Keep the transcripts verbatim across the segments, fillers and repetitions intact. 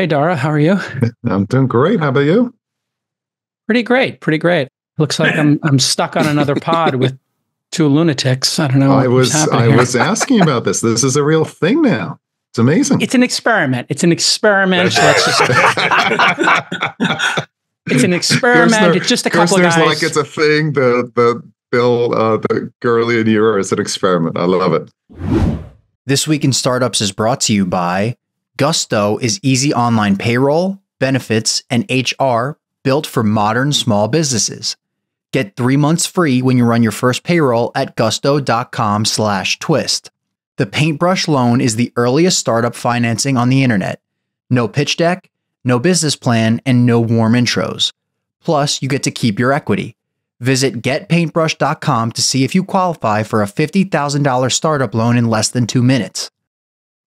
Hey, Dara, how are you? I'm doing great. How about you? Pretty great. Pretty great. Looks like I'm I'm stuck on another pod with two lunatics. I don't know. I was I here. was asking about this. This is a real thing now. It's amazing. It's an experiment. It's an experiment. So let's just it's an experiment. Gerstner, it's just a couple of guys. Like it's a thing. The the Bill uh, the Gurley and you are is an experiment. I love it. This Week in Startups is brought to you by Gusto. Is easy online payroll, benefits, and H R built for modern small businesses. Get three months free when you run your first payroll at gusto.com slash twist. The Paintbrush loan is the earliest startup financing on the internet. No pitch deck, no business plan, and no warm intros. Plus, you get to keep your equity. Visit get paintbrush dot com to see if you qualify for a fifty thousand dollars startup loan in less than two minutes.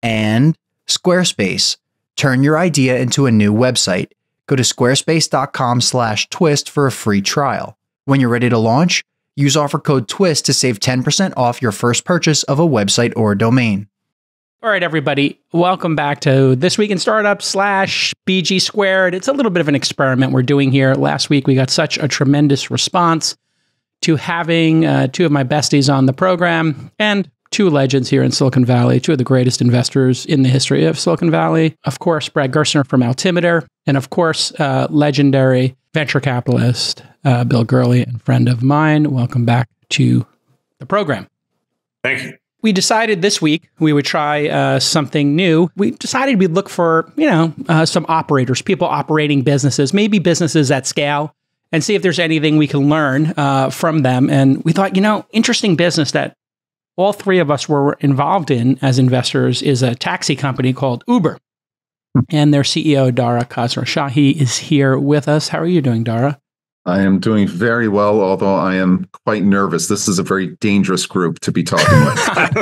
And Squarespace. Turn your idea into a new website. Go to squarespace.com slash twist for a free trial. When you're ready to launch, use offer code TWIST to save ten percent off your first purchase of a website or domain. All right, everybody. Welcome back to This Week in Startups slash B G Squared. It's a little bit of an experiment we're doing here. Last week, we got such a tremendous response to having uh, two of my besties on the program and two legends here in Silicon Valley, two of the greatest investors in the history of Silicon Valley. Of course, Brad Gerstner from Altimeter, and of course, uh, legendary venture capitalist, uh, Bill Gurley, and friend of mine. Welcome back to the program. Thank you. We decided this week we would try uh, something new. We decided we'd look for, you know, uh, some operators, people operating businesses, maybe businesses at scale, and see if there's anything we can learn uh, from them. And we thought, you know, interesting business that all three of us were involved in as investors is a taxi company called Uber. And their C E O, Dara Khosrowshahi, is here with us. How are you doing, Dara? I am doing very well, although I am quite nervous. This is a very dangerous group to be talking with.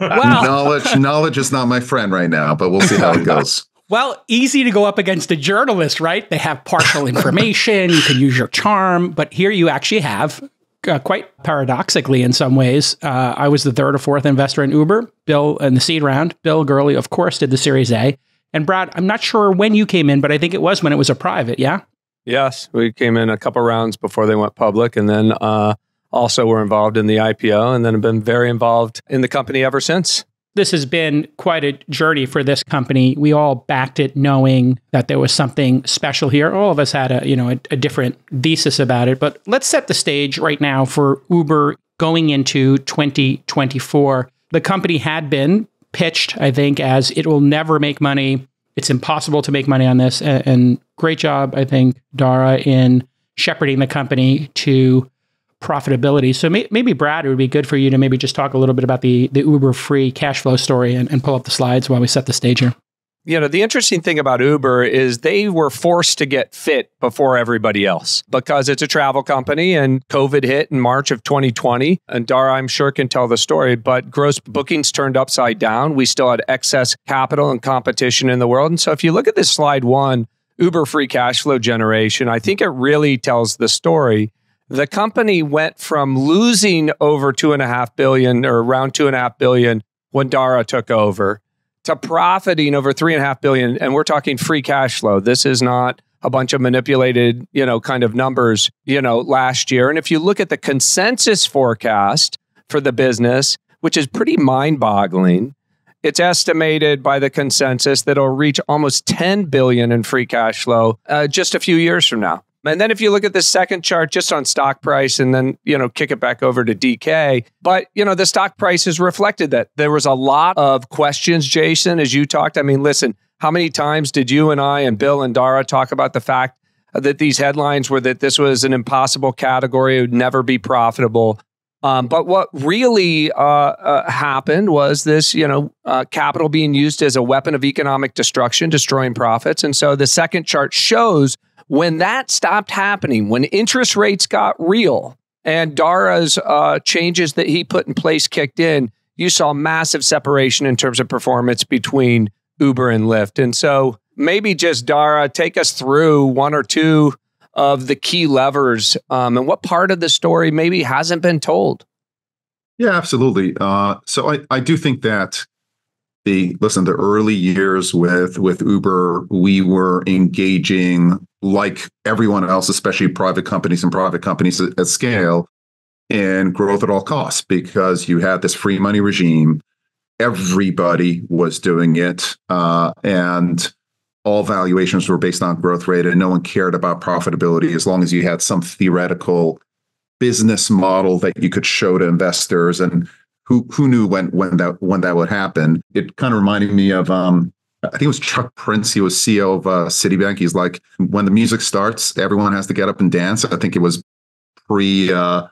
Well, knowledge, knowledge is not my friend right now, but we'll see how it goes. Well, easy to go up against a journalist, right? They have partial information. You can use your charm, but here you actually have... Uh, quite paradoxically, in some ways, uh, I was the third or fourth investor in Uber. Bill in the seed round. Bill Gurley, of course, did the Series A. And Brad, I'm not sure when you came in, but I think it was when it was a private. Yeah. Yes, we came in a couple rounds before they went public, and then uh, also were involved in the I P O, and then have been very involved in the company ever since. This has been quite a journey for this company. We all backed it knowing that there was something special here. All of us had a, you know, a, a different thesis about it. But let's set the stage right now for Uber going into twenty twenty-four. The company had been pitched, I think, as it will never make money. It's impossible to make money on this. And, and great job, I think, Dara, in shepherding the company to profitability. So may, maybe, Brad, it would be good for you to maybe just talk a little bit about the, the Uber free cash flow story and, and pull up the slides while we set the stage here. You know, the interesting thing about Uber is they were forced to get fit before everybody else because it's a travel company and COVID hit in March of twenty twenty. And Dara, I'm sure, can tell the story, but gross bookings turned upside down. We still had excess capital and competition in the world. And so if you look at this slide one, Uber free cash flow generation, I think it really tells the story. The company went from losing over two and a half billion or around two and a half billion when Dara took over to profiting over three and a half billion. And we're talking free cash flow. This is not a bunch of manipulated, you know, kind of numbers, you know, last year. And if you look at the consensus forecast for the business, which is pretty mind boggling, it's estimated by the consensus that it'll reach almost ten billion in free cash flow uh, just a few years from now. And then if you look at the second chart just on stock price and then, you know, kick it back over to D K. But, you know, the stock price has reflected that. There was a lot of questions, Jason, as you talked. I mean, listen, how many times did you and I and Bill and Dara talk about the fact that these headlines were that this was an impossible category, it would never be profitable. Um, but what really uh, uh, happened was this, you know, uh, capital being used as a weapon of economic destruction, destroying profits. And so the second chart shows when that stopped happening, when interest rates got real and Dara's uh, changes that he put in place kicked in, you saw massive separation in terms of performance between Uber and Lyft. And so maybe just, Dara, take us through one or two of the key levers um, and what part of the story maybe hasn't been told. Yeah, absolutely. Uh, so I, I do think that the listen, the early years with with Uber, we were engaging like everyone else, especially private companies and private companies at, at scale, in growth at all costs, because you had this free money regime. Everybody was doing it, uh, and all valuations were based on growth rate, and no one cared about profitability as long as you had some theoretical business model that you could show to investors. And who who knew when when that when that would happen? It kind of reminded me of um, I think it was Chuck Prince. He was C E O of uh, Citibank. He's like, when the music starts, everyone has to get up and dance. I think it was pre. Uh,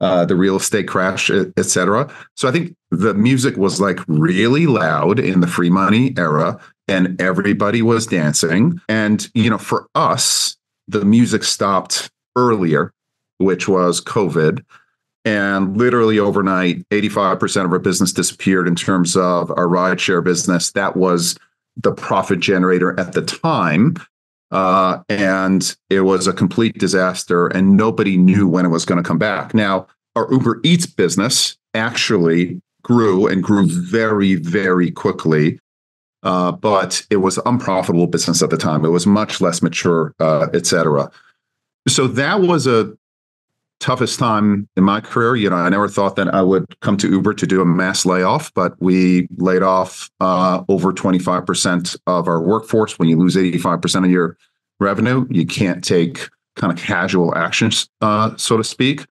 Uh, the real estate crash, et cetera. So I think the music was like really loud in the free money era, and everybody was dancing. And, you know, for us, the music stopped earlier, which was COVID. And literally overnight, eighty-five percent of our business disappeared in terms of our rideshare business. That was the profit generator at the time. Uh, and it was a complete disaster, and nobody knew when it was going to come back. Now, our Uber Eats business actually grew and grew very, very quickly, uh, but it was unprofitable business at the time. It was much less mature, uh, et cetera. So that was a toughest time in my career. You know, I never thought that I would come to Uber to do a mass layoff, but we laid off uh, over twenty-five percent of our workforce. When you lose eighty-five percent of your revenue, you can't take kind of casual actions, uh, so to speak.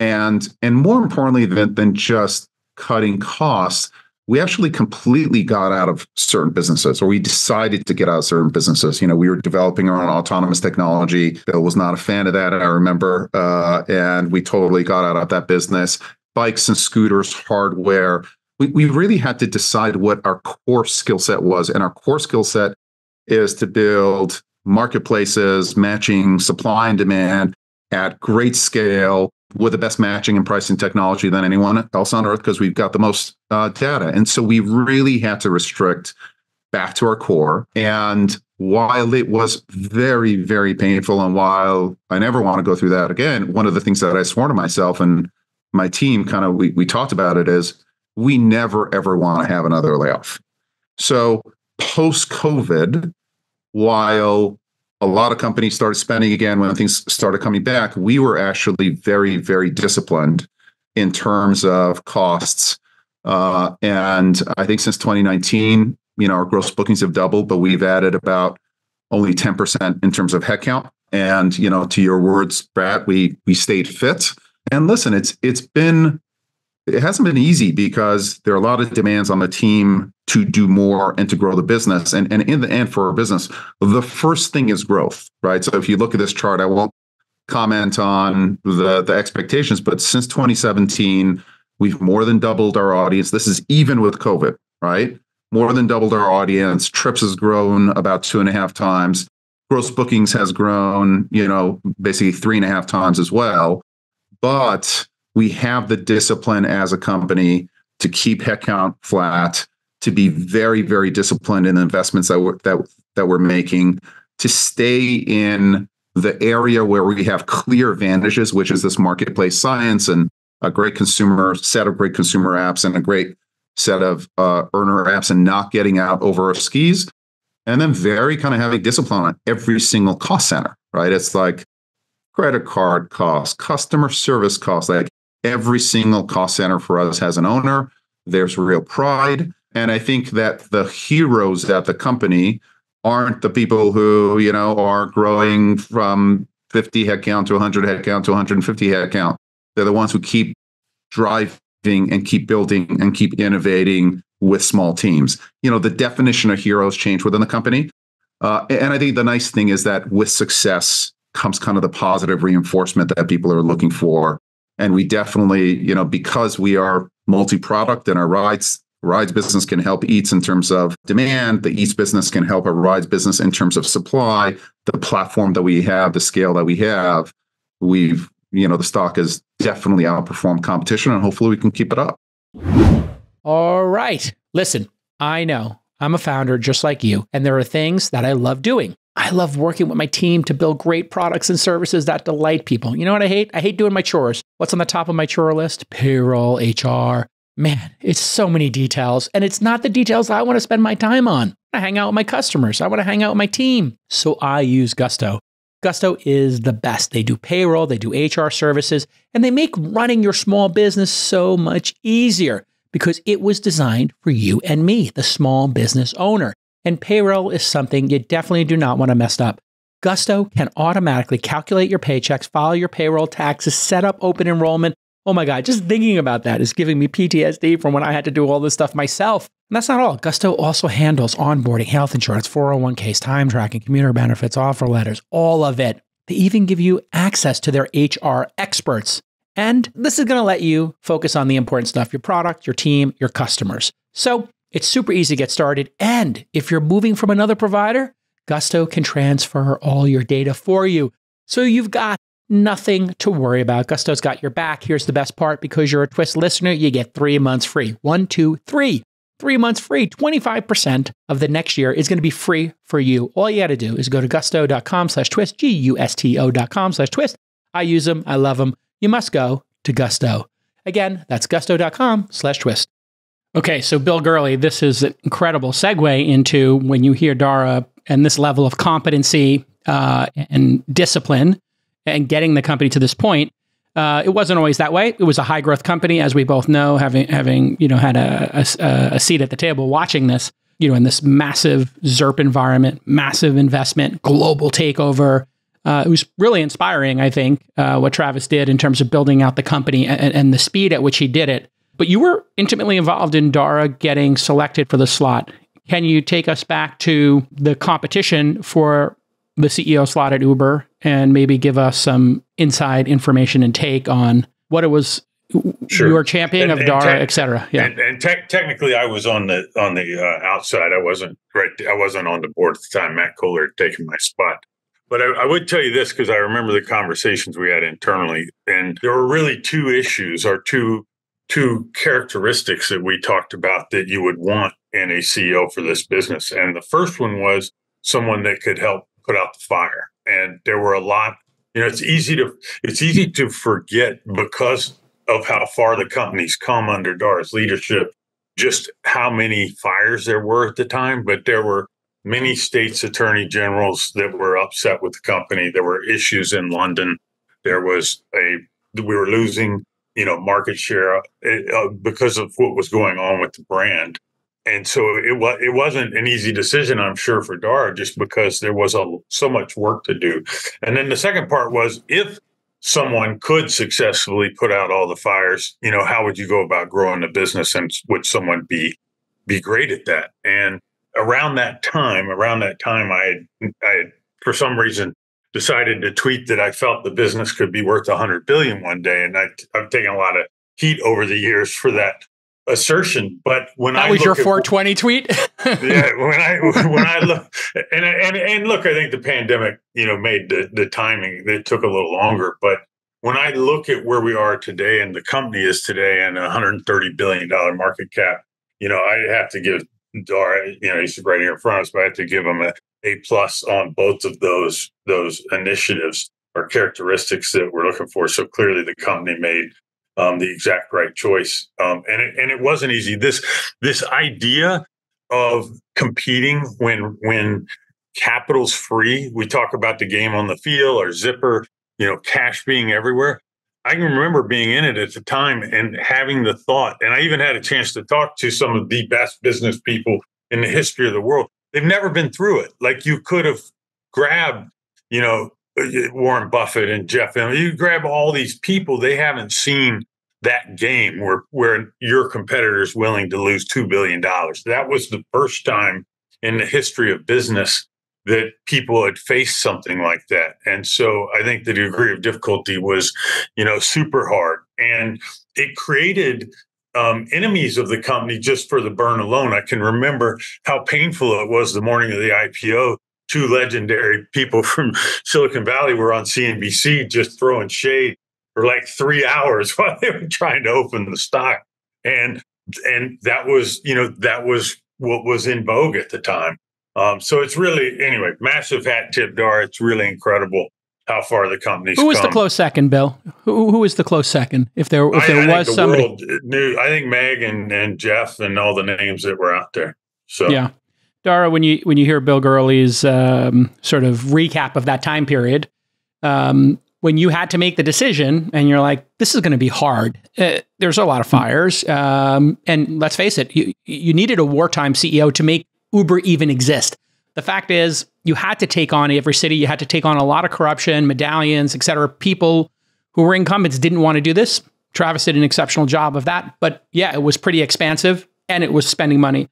And and more importantly than, than just cutting costs, we actually completely got out of certain businesses, or we decided to get out of certain businesses. You know, we were developing our own autonomous technology. Bill was not a fan of that, I remember. Uh, and we totally got out of that business. Bikes and scooters, hardware. We, we really had to decide what our core skill set was. And our core skill set is to build marketplaces, matching supply and demand at great scale, with the best matching and pricing technology than anyone else on earth, because we've got the most uh, data. And so we really had to restrict back to our core. And while it was very, very painful, and while I never want to go through that again, one of the things that I swore to myself and my team kind of, we, we talked about it, is we never, ever want to have another layoff. So post-COVID, while a lot of companies started spending again when things started coming back, we were actually very, very disciplined in terms of costs. Uh, and I think since twenty nineteen, you know, our gross bookings have doubled, but we've added about only ten percent in terms of headcount. And, you know, to your words, Brad, we we stayed fit. And listen, it's it's been, it hasn't been easy, because there are a lot of demands on the team to do more and to grow the business. And, and in the end, for our business, the first thing is growth, right? So if you look at this chart, I won't comment on the, the expectations, but since twenty seventeen, we've more than doubled our audience. This is even with COVID, right? More than doubled our audience. Trips has grown about two and a half times. Gross bookings has grown, you know, basically three and a half times as well. But we have the discipline as a company to keep headcount flat, to be very, very disciplined in the investments that we're, that, that we're making, to stay in the area where we have clear advantages, which is this marketplace science and a great consumer set of great consumer apps and a great set of uh, earner apps, and not getting out over our skis. And then very kind of having discipline on every single cost center, right? It's like credit card costs, customer service costs, like every single cost center for us has an owner. There's real pride. And I think that the heroes at the company aren't the people who, you know, are growing from fifty headcount to one hundred headcount to one hundred fifty headcount. They're the ones who keep driving and keep building and keep innovating with small teams. You know, the definition of heroes changed within the company. Uh, and I think the nice thing is that with success comes kind of the positive reinforcement that people are looking for. And we definitely, you know, because we are multi-product and our rides Rides business can help Eats in terms of demand. The Eats business can help our rides business in terms of supply. The platform that we have, the scale that we have, we've, you know, the stock has definitely outperformed competition, and hopefully we can keep it up. All right. Listen, I know I'm a founder just like you, and there are things that I love doing. I love working with my team to build great products and services that delight people. You know what I hate? I hate doing my chores. What's on the top of my chore list? Payroll, H R. man, it's so many details, and it's not the details I want to spend my time on. I hang out with my customers. I want to hang out with my team. So I use Gusto. Gusto is the best. They do payroll, they do H R services, and they make running your small business so much easier because it was designed for you and me, the small business owner. And payroll is something you definitely do not want to mess up. Gusto can automatically calculate your paychecks, file your payroll taxes, set up open enrollment. Oh my God, just thinking about that is giving me P T S D from when I had to do all this stuff myself. And that's not all. Gusto also handles onboarding, health insurance, four oh one Ks, time tracking, commuter benefits, offer letters, all of it. They even give you access to their H R experts. And this is going to let you focus on the important stuff, your product, your team, your customers. So it's super easy to get started. And if you're moving from another provider, Gusto can transfer all your data for you. So you've got nothing to worry about. Gusto's got your back. Here's the best part. Because you're a Twist listener, you get three months free. One, two, three. Three months free. twenty-five percent of the next year is going to be free for you. All you got to do is go to gusto.com slash twist, G U S T O dot com slash twist. I use them. I love them. You must go to Gusto. Again, that's gusto.com slash twist. Okay, so Bill Gurley, this is an incredible segue into when you hear Dara and this level of competency uh, and discipline and getting the company to this point. Uh, it wasn't always that way. It was a high growth company, as we both know, having having you know had a, a, a seat at the table watching this, you know, in this massive ZIRP environment, massive investment, global takeover. Uh, it was really inspiring, I think, uh, what Travis did in terms of building out the company and, and the speed at which he did it. But you were intimately involved in Dara getting selected for the slot. Can you take us back to the competition for the C E O slot at Uber and maybe give us some inside information and take on what it was? Sure. You were champion and, of Dara, et cetera. Yeah. And, and te technically I was on the, on the uh, outside. I wasn't right. I wasn't on the board at the time. Matt Kohler had taken my spot. But I, I would tell you this, because I remember the conversations we had internally, and there were really two issues or two two characteristics that we talked about that you would want in a C E O for this business. And the first one was someone that could help put out the fire. And there were a lot, you know, it's easy to, it's easy to forget because of how far the company's come under Dara's leadership, just how many fires there were at the time. But there were many states' attorney generals that were upset with the company. There were issues in London. There was a, we were losing, you know, market share uh, because of what was going on with the brand. And so it was, it wasn't an easy decision, I'm sure, for Dara, just because there was a, so much work to do. And then the second part was, if someone could successfully put out all the fires, you know, how would you go about growing the business, and would someone be, be great at that? And around that time, around that time, I had, I had, for some reason, decided to tweet that I felt the business could be worth one hundred billion dollars one day. And I, I've taken a lot of heat over the years for that assertion, but when that I was your four twenty tweet, yeah, when I when I look and and and look, I think the pandemic, you know, made the the timing that took a little longer. But when I look at where we are today and the company is today, and a one hundred thirty billion dollar market cap, you know, I have to give Dara, you know, he's right here in front of us, but I have to give him a A plus on both of those those initiatives or characteristics that we're looking for. So clearly, the company made Um, the exact right choice, um, and it, and it wasn't easy. This this idea of competing when when capital's free. We talk about the game on the field or zipper, you know, cash being everywhere. I can remember being in it at the time and having the thought. And I even had a chance to talk to some of the best business people in the history of the world. They've never been through it. Like, you could have grabbed, you know, Warren Buffett and Jeff, and you grab all these people, they haven't seen that game where, where your competitor is willing to lose two billion dollars. That was the first time in the history of business that people had faced something like that. And so I think the degree of difficulty was, you know, super hard. And it created um, enemies of the company just for the burn alone. I can remember how painful it was the morning of the I P O. Two legendary people from Silicon Valley were on C N B C just throwing shade for like three hours while they were trying to open the stock. And and that was, you know, that was what was in vogue at the time. Um, so it's really, anyway, massive hat tip, Dara. It's really incredible how far the company's Who was come. the close second, Bill? Who who is the close second? If there if there I, I was think the somebody world knew, I think Meg and, and Jeff and all the names that were out there. So yeah, Dara, when you when you hear Bill Gurley's um, sort of recap of that time period, um, when you had to make the decision and you're like, this is going to be hard. Uh, there's a lot of fires, um, and let's face it, you you needed a wartime C E O to make Uber even exist. The fact is, you had to take on every city. You had to take on a lot of corruption, medallions, et cetera. People who were incumbents didn't want to do this. Travis did an exceptional job of that. But yeah, it was pretty expansive and it was spending money.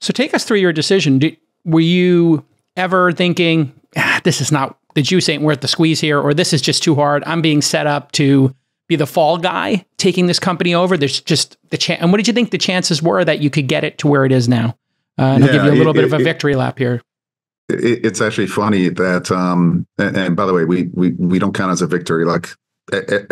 So take us through your decision. Did, were you ever thinking, ah, this is not, the juice ain't worth the squeeze here, or this is just too hard. I'm being set up to be the fall guy taking this company over. There's just the chance. And what did you think the chances were that you could get it to where it is now? Uh, and yeah, I'll give you a little it, bit it, of a victory it, lap here. It's actually funny that, um, and, and by the way, we we we don't count as a victory. Like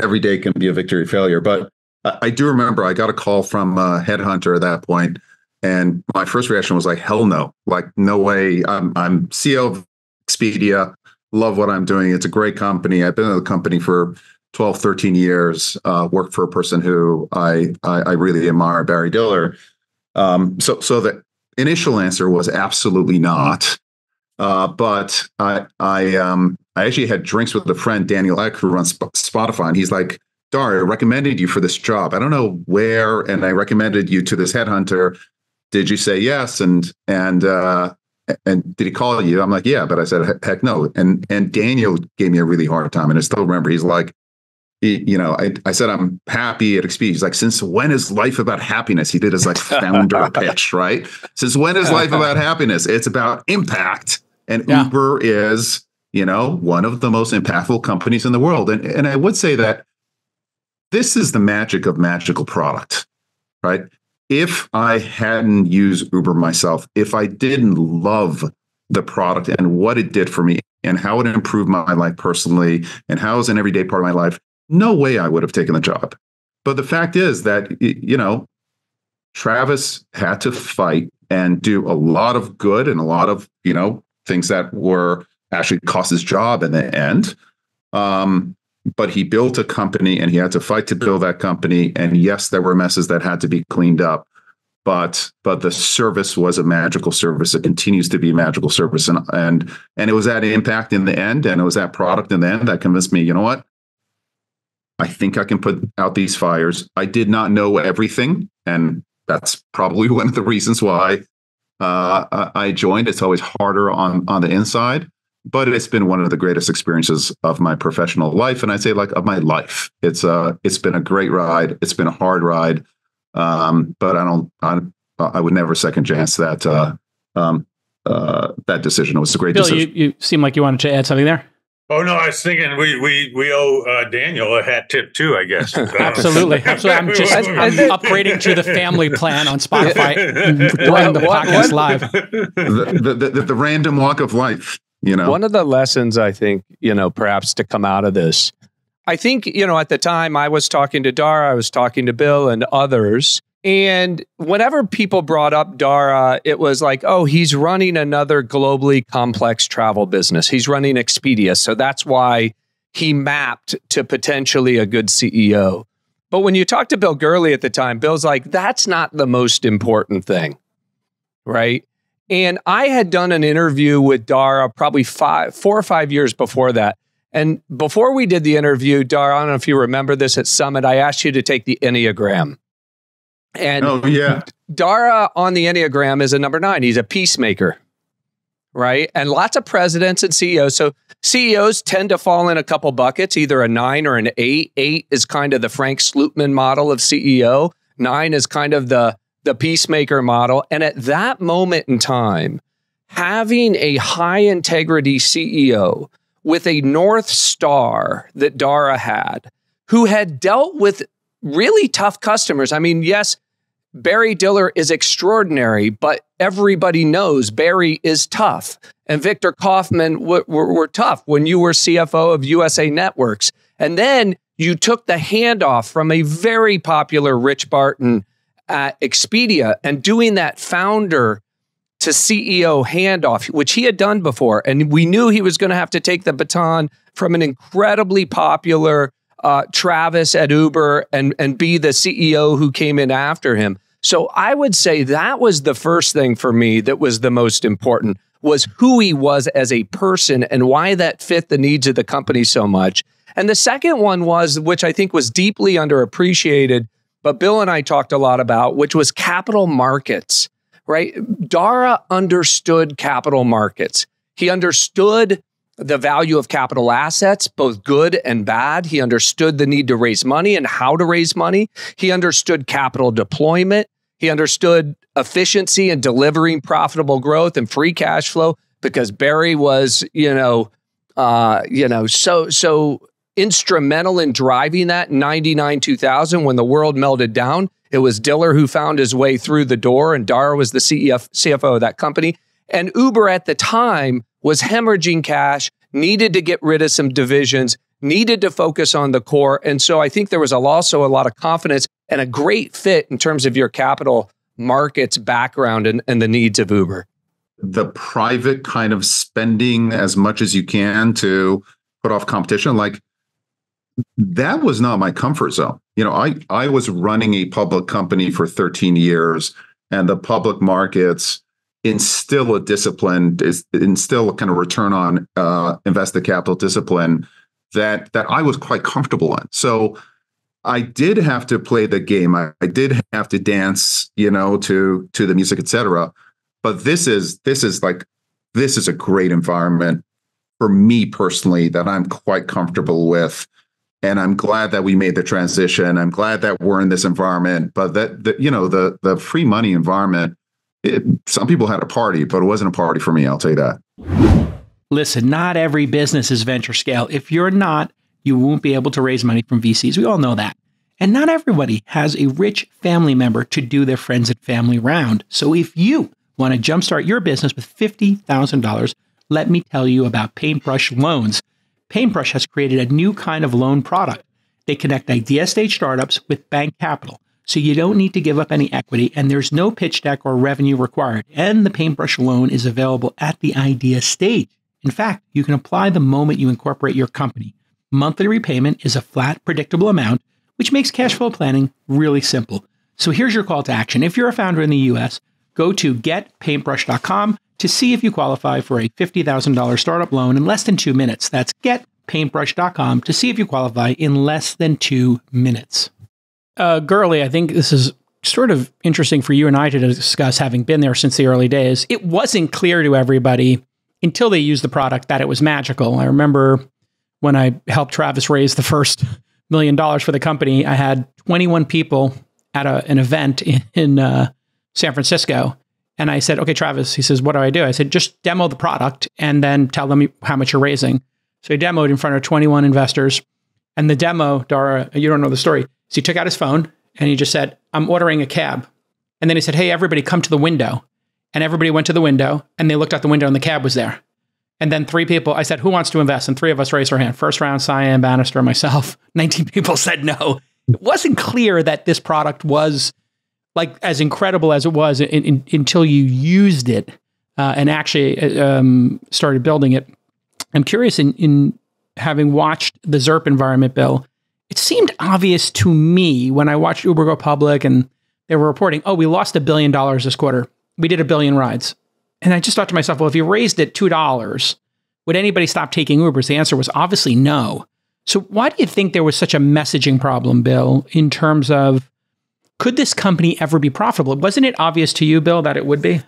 every day can be a victory failure. But I do remember I got a call from a headhunter at that point, and my first reaction was like, "Hell no! Like no way! I'm I'm C E O of Expedia. Love what I'm doing. It's a great company. I've been at the company for twelve, thirteen years. Uh, worked for a person who I I, I really admire, Barry Diller. Um, so so the initial answer was absolutely not." Uh, but I, I, um, I actually had drinks with a friend, Daniel Eck, who runs Spotify, and he's like, "Dara, I recommended you for this job. I don't know where, and I recommended you to this headhunter. Did you say yes? And and uh, and did he call you?" I'm like, "Yeah," but I said, "Heck no." And and Daniel gave me a really hard time, and I still remember. He's like, he, "You know," I I said, "I'm happy at Expedia." He's like, "Since when is life about happiness?" He did his like founder pitch, right? Since when is life about happiness? It's about impact. And yeah. Uber is, you know, one of the most impactful companies in the world. And, and I would say that this is the magic of magical product, right? If I hadn't used Uber myself, if I didn't love the product and what it did for me and how it improved my life personally and how it was an everyday part of my life, no way I would have taken the job. But the fact is that, you know, Travis had to fight and do a lot of good and a lot of, you know, things that were actually cost his job in the end. Um, but he built a company and he had to fight to build that company. And yes, there were messes that had to be cleaned up, but but the service was a magical service. It continues to be a magical service. And and, and it was that impact in the end, and it was that product in the end that convinced me, you know what? I think I can put out these fires. I did not know everything, and that's probably one of the reasons why Uh, I joined. It's always harder on, on the inside, but it's been one of the greatest experiences of my professional life. And I'd say like of my life, it's a, it's been a great ride. It's been a hard ride. Um, but I don't, I, I would never second chance that, uh, um, uh, that decision. It was a great Bill, decision. You, you seem like you wanted to add something there. Oh, no, I was thinking we we we owe uh, Daniel a hat tip, too, I guess. Absolutely. Absolutely. I'm just I'm upgrading to the family plan on Spotify during the podcast live. The, the, the, the random walk of life, you know. One of the lessons, I think, you know, perhaps to come out of this, I think, you know, at the time I was talking to Dara, I was talking to Bill and others. And whenever people brought up Dara, it was like, oh, he's running another globally complex travel business. He's running Expedia. So that's why he mapped to potentially a good C E O. But when you talk to Bill Gurley at the time, Bill's like, that's not the most important thing, right? And I had done an interview with Dara probably five, four or five years before that. And before we did the interview, Dara, I don't know if you remember this at Summit, I asked you to take the Enneagram. And oh, yeah. Dara on the Enneagram is a number nine. He's a peacemaker, right? And lots of presidents and C E Os. So C E Os tend to fall in a couple buckets, either a nine or an eight. Eight is kind of the Frank Slootman model of C E O. Nine is kind of the, the peacemaker model. And at that moment in time, having a high integrity C E O with a North Star that Dara had, who had dealt with really tough customers. I mean, yes, Barry Diller is extraordinary, but everybody knows Barry is tough. And Victor Kaufman w- w- were tough when you were C F O of U S A Networks. And then you took the handoff from a very popular Rich Barton at Expedia, and doing that founder to C E O handoff, which he had done before. And we knew he was going to have to take the baton from an incredibly popular uh, Travis at Uber and, and be the C E O who came in after him. So I would say that was the first thing for me that was the most important, was who he was as a person and why that fit the needs of the company so much. And the second one was, which I think was deeply underappreciated, but Bill and I talked a lot about, which was capital markets, right? Dara understood capital markets. He understood the value of capital assets, both good and bad. He understood the need to raise money and how to raise money. He understood capital deployment. He understood efficiency and delivering profitable growth and free cash flow, because Barry was, you know, uh, you know, so, so, instrumental in driving that ninety-nine two thousand when the world melted down. It was Diller who found his way through the door, and Dara was the C F O of that company. And Uber at the time was hemorrhaging cash, needed to get rid of some divisions, needed to focus on the core. And so I think there was also a lot of confidence and a great fit in terms of your capital markets background and, and the needs of Uber. The private kind of spending as much as you can to put off competition, like, that was not my comfort zone. You know, I, I was running a public company for thirteen years, and the public markets instill a discipline, instill a kind of return on uh, invested capital discipline that that I was quite comfortable in. So I did have to play the game. I, I did have to dance, you know, to to the music, et cetera. But this is this is like this is a great environment for me personally that I'm quite comfortable with. And I'm glad that we made the transition. I'm glad that we're in this environment. But that, that you know, the the free money environment, it, some people had a party, but it wasn't a party for me. I'll tell you that. Listen, not every business is venture scale. If you're not, you won't be able to raise money from V Cs. We all know that. And not everybody has a rich family member to do their friends and family round. So if you want to jumpstart your business with fifty thousand dollars, let me tell you about Paintbrush Loans. Paintbrush has created a new kind of loan product. They connect idea stage startups with bank capital, so you don't need to give up any equity, and there's no pitch deck or revenue required. And the Paintbrush loan is available at the idea stage. In fact, you can apply the moment you incorporate your company. Monthly repayment is a flat, predictable amount, which makes cash flow planning really simple. So here's your call to action. If you're a founder in the U S, go to get paintbrush dot com to see if you qualify for a fifty thousand dollars startup loan in less than two minutes. That's get paintbrush dot com to see if you qualify in less than two minutes. Uh, Gurley, I think this is sort of interesting for you and I to discuss, having been there since the early days. It wasn't clear to everybody until they used the product that it was magical. I remember when I helped Travis raise the first million dollars for the company, I had twenty-one people at a, an event in, in uh, San Francisco. And I said, okay, Travis, he says, what do I do? I said, just demo the product and then tell them how much you're raising. So he demoed in front of twenty-one investors. And the demo, Dara, you don't know the story. So he took out his phone and he just said, I'm ordering a cab. And then he said, hey, everybody come to the window. And everybody went to the window and they looked out the window and the cab was there. And then three people, I said, who wants to invest? And three of us raised our hand. First round, Cyan, Bannister, and myself. nineteen people said no. It wasn't clear that this product was like as incredible as it was in, in, until you used it uh, and actually um, started building it. I'm curious, in, in having watched the ZIRP environment, Bill, it seemed obvious to me when I watched Uber go public and they were reporting, oh, we lost a billion dollars this quarter. We did a billion rides. And I just thought to myself, well, if you raised it two dollars, would anybody stop taking Ubers? The answer was obviously no. So why do you think there was such a messaging problem, Bill, in terms of, could this company ever be profitable? Wasn't it obvious to you, Bill, that it would be?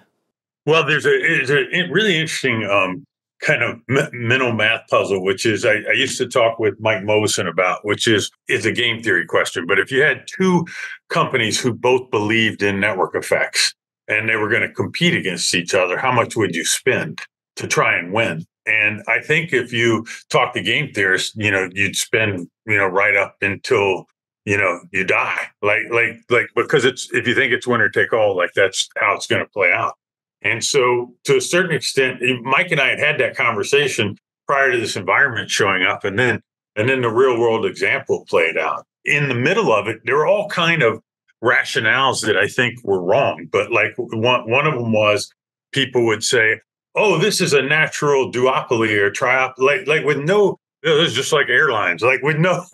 Well, there's a, there's a really interesting um, kind of mental math puzzle, which is I, I used to talk with Mike Mosen about, which is it's a game theory question. But if you had two companies who both believed in network effects and they were going to compete against each other, how much would you spend to try and win? And I think if you talk to game theorists, you know, you'd spend, you know, right up until you know, you die, like, like, like, because it's, if you think it's winner take all, like that's how it's going to play out. And so to a certain extent, Mike and I had had that conversation prior to this environment showing up, and then, and then the real world example played out. In the middle of it, there were all kind of rationales that I think were wrong. But like one, one of them was people would say, oh, this is a natural duopoly or triopoly, like, like with no, it's just like airlines, like with no,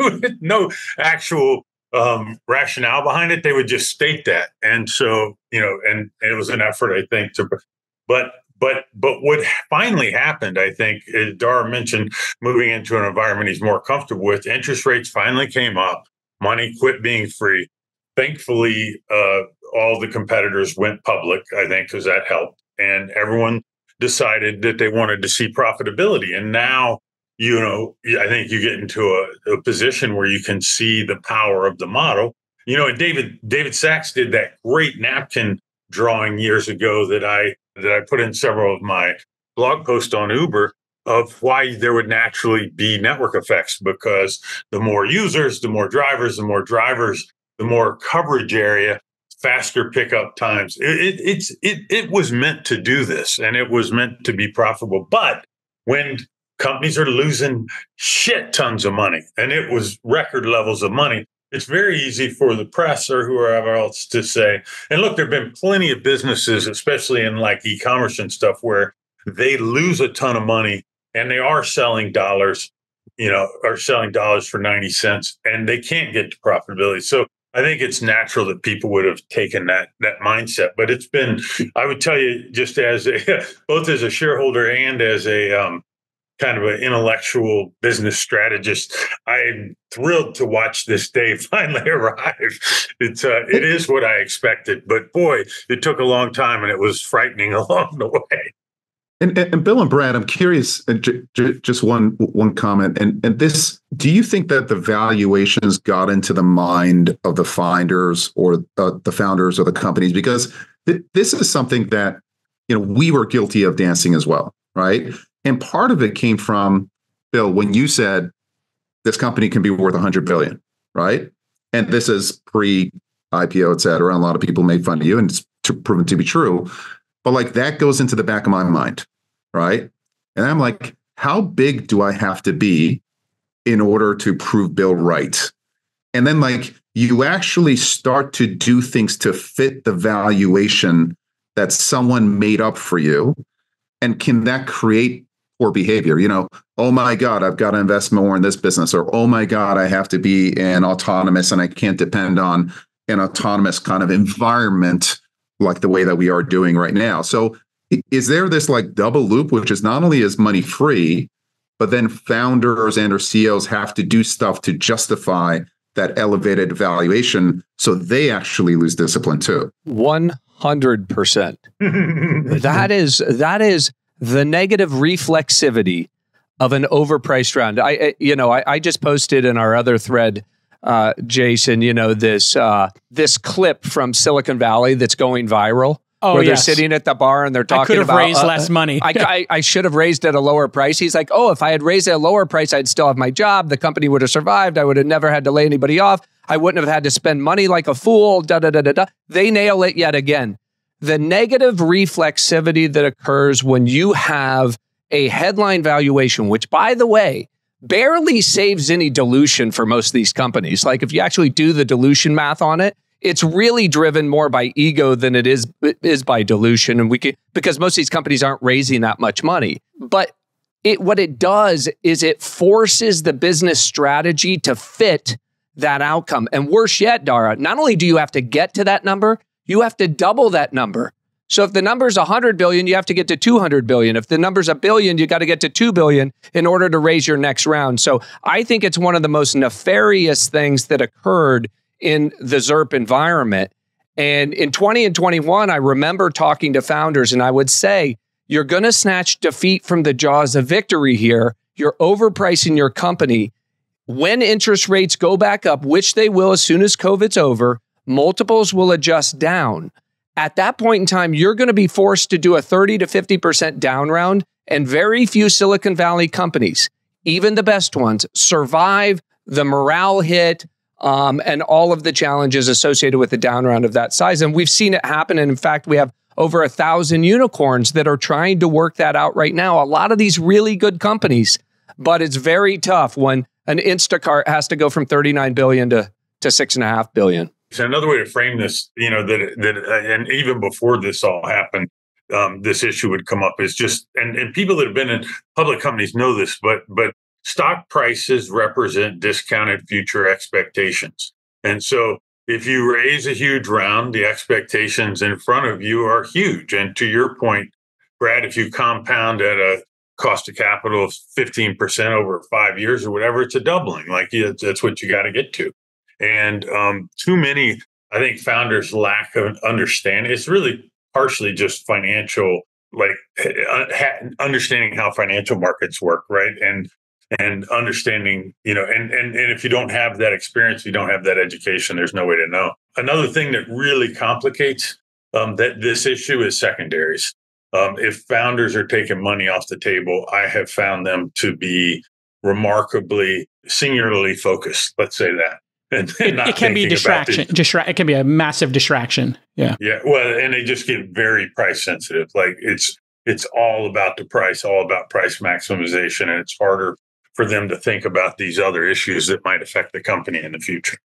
no actual um, rationale behind it, they would just state that. And so, you know, and, and it was an effort, I think, to, but, but, but what finally happened, I think, as Dara mentioned, moving into an environment he's more comfortable with, interest rates finally came up, money quit being free. Thankfully, uh, all the competitors went public, I think, because that helped. And everyone decided that they wanted to see profitability. And now, you know, I think you get into a, a position where you can see the power of the model. You know, and David David Sachs did that great napkin drawing years ago that I that I put in several of my blog posts on Uber of why there would naturally be network effects, because the more users, the more drivers, the more drivers, the more coverage area, faster pickup times. It, it, it's, it, it was meant to do this, and it was meant to be profitable. But when companies are losing shit tons of money, and it was record levels of money, it's very easy for the press or whoever else to say, and look, there have been plenty of businesses, especially in like e-commerce and stuff, where they lose a ton of money and they are selling dollars, you know, are selling dollars for ninety cents, and they can't get to profitability. So I think it's natural that people would have taken that that mindset. But it's been, I would tell you, just as a, both as a shareholder and as a um, kind of an intellectual business strategist, I'm thrilled to watch this day finally arrive. It's uh, it is what I expected, but boy, it took a long time, and it was frightening along the way. And, and Bill and Brad, I'm curious, j- j- just one one comment. And and this, do you think that the valuations got into the mind of the finders or uh, the founders of the companies? Because th- this is something that, you know, we were guilty of dancing as well, right? And part of it came from, Bill, when you said this company can be worth one hundred billion dollars, right? And this is pre-I P O, et cetera. And a lot of people made fun of you, and it's t- proven to be true. But like that goes into the back of my mind, right? And I'm like, how big do I have to be in order to prove Bill right? And then like you actually start to do things to fit the valuation that someone made up for you. And can that create poor behavior? You know, oh my God, I've got to invest more in this business, or oh my God, I have to be an autonomous and I can't depend on an autonomous kind of environment like the way that we are doing right now. So is there this like double loop, which is not only is money free, but then founders and or C E Os have to do stuff to justify that elevated valuation, so they actually lose discipline too? one hundred percent. That is, that is the negative reflexivity of an overpriced round. I, you know, I, I just posted in our other thread, Uh, Jason, you know, this uh, this clip from Silicon Valley that's going viral. Oh, where yes. They're sitting at the bar and they're talking about- I could have about, raised uh, less money. I, I, I should have raised at a lower price. He's like, oh, if I had raised at a lower price, I'd still have my job. The company would have survived. I would have never had to lay anybody off. I wouldn't have had to spend money like a fool. Da da da da da. They nail it yet again. The negative reflexivity that occurs when you have a headline valuation, which, by the way, barely saves any dilution for most of these companies. Like if you actually do the dilution math on it, it's really driven more by ego than it is is by dilution. And we can, because most of these companies aren't raising that much money. But it what it does is it forces the business strategy to fit that outcome. And worse yet, Dara, not only do you have to get to that number, you have to double that number. So if the number's one hundred billion, you have to get to two hundred billion. If the number's a billion, you got to get to two billion in order to raise your next round. So I think it's one of the most nefarious things that occurred in the ZIRP environment. And in twenty and twenty-one, I remember talking to founders and I would say, you're going to snatch defeat from the jaws of victory here. You're overpricing your company. When interest rates go back up, which they will as soon as COVID's over, multiples will adjust down. At that point in time, you're going to be forced to do a thirty to fifty percent down round, and very few Silicon Valley companies, even the best ones, survive the morale hit um, and all of the challenges associated with the down round of that size. And we've seen it happen. And in fact, we have over a thousand unicorns that are trying to work that out right now. A lot of these really good companies, but it's very tough when an Instacart has to go from thirty-nine billion dollars to, to six and a half billion. So another way to frame this, you know, that that and even before this all happened, um, this issue would come up is just, and, and people that have been in public companies know this, but but stock prices represent discounted future expectations. And so if you raise a huge round, the expectations in front of you are huge. And to your point, Brad, if you compound at a cost of capital of fifteen percent over five years or whatever, it's a doubling. Like that's what you got to get to. And um, too many, I think, founders lack of understanding. It's really partially just financial, like understanding how financial markets work, right? And and understanding, you know, and, and and if you don't have that experience, you don't have that education, there's no way to know. Another thing that really complicates um, that this issue is secondaries. Um, if founders are taking money off the table, I have found them to be remarkably singularly focused. Let's say that. And it, it can be distraction. Distra- it can be a massive distraction. Yeah. Yeah. Well, and they just get very price sensitive. Like it's it's all about the price, all about price maximization, and it's harder for them to think about these other issues that might affect the company in the future.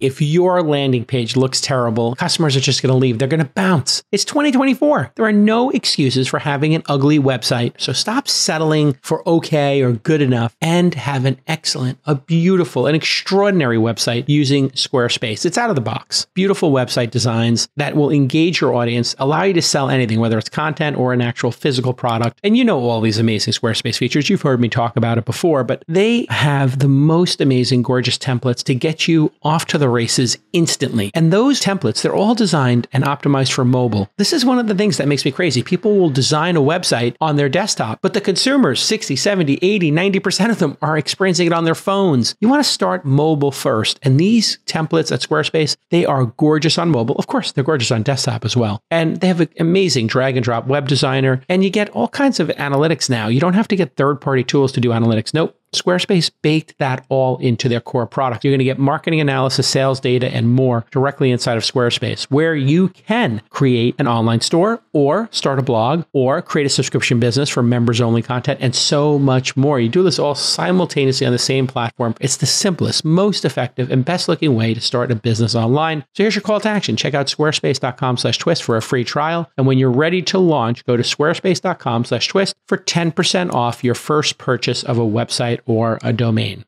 If your landing page looks terrible, customers are just going to leave. They're going to bounce. It's twenty twenty-four. There are no excuses for having an ugly website. So stop settling for okay or good enough and have an excellent, a beautiful, an extraordinary website using Squarespace. It's out of the box. Beautiful website designs that will engage your audience, allow you to sell anything, whether it's content or an actual physical product. And you know all these amazing Squarespace features. You've heard me talk about it before, but they have the most amazing, gorgeous templates to get you off to the races instantly. And those templates, they're all designed and optimized for mobile. This is one of the things that makes me crazy. People will design a website on their desktop, but the consumers, sixty, seventy, eighty, ninety percent of them are experiencing it on their phones. You want to start mobile first. And these templates at Squarespace, they are gorgeous on mobile. Of course, they're gorgeous on desktop as well. And they have an amazing drag and drop web designer. And you get all kinds of analytics now. You don't have to get third-party tools to do analytics. Nope. Squarespace baked that all into their core product. You're going to get marketing analysis, sales data, and more directly inside of Squarespace, where you can create an online store or start a blog or create a subscription business for members-only content and so much more. You do this all simultaneously on the same platform. It's the simplest, most effective, and best-looking way to start a business online. So here's your call to action. Check out squarespace.com slash twist for a free trial. And when you're ready to launch, go to squarespace.com slash twist for ten percent off your first purchase of a website or a domain.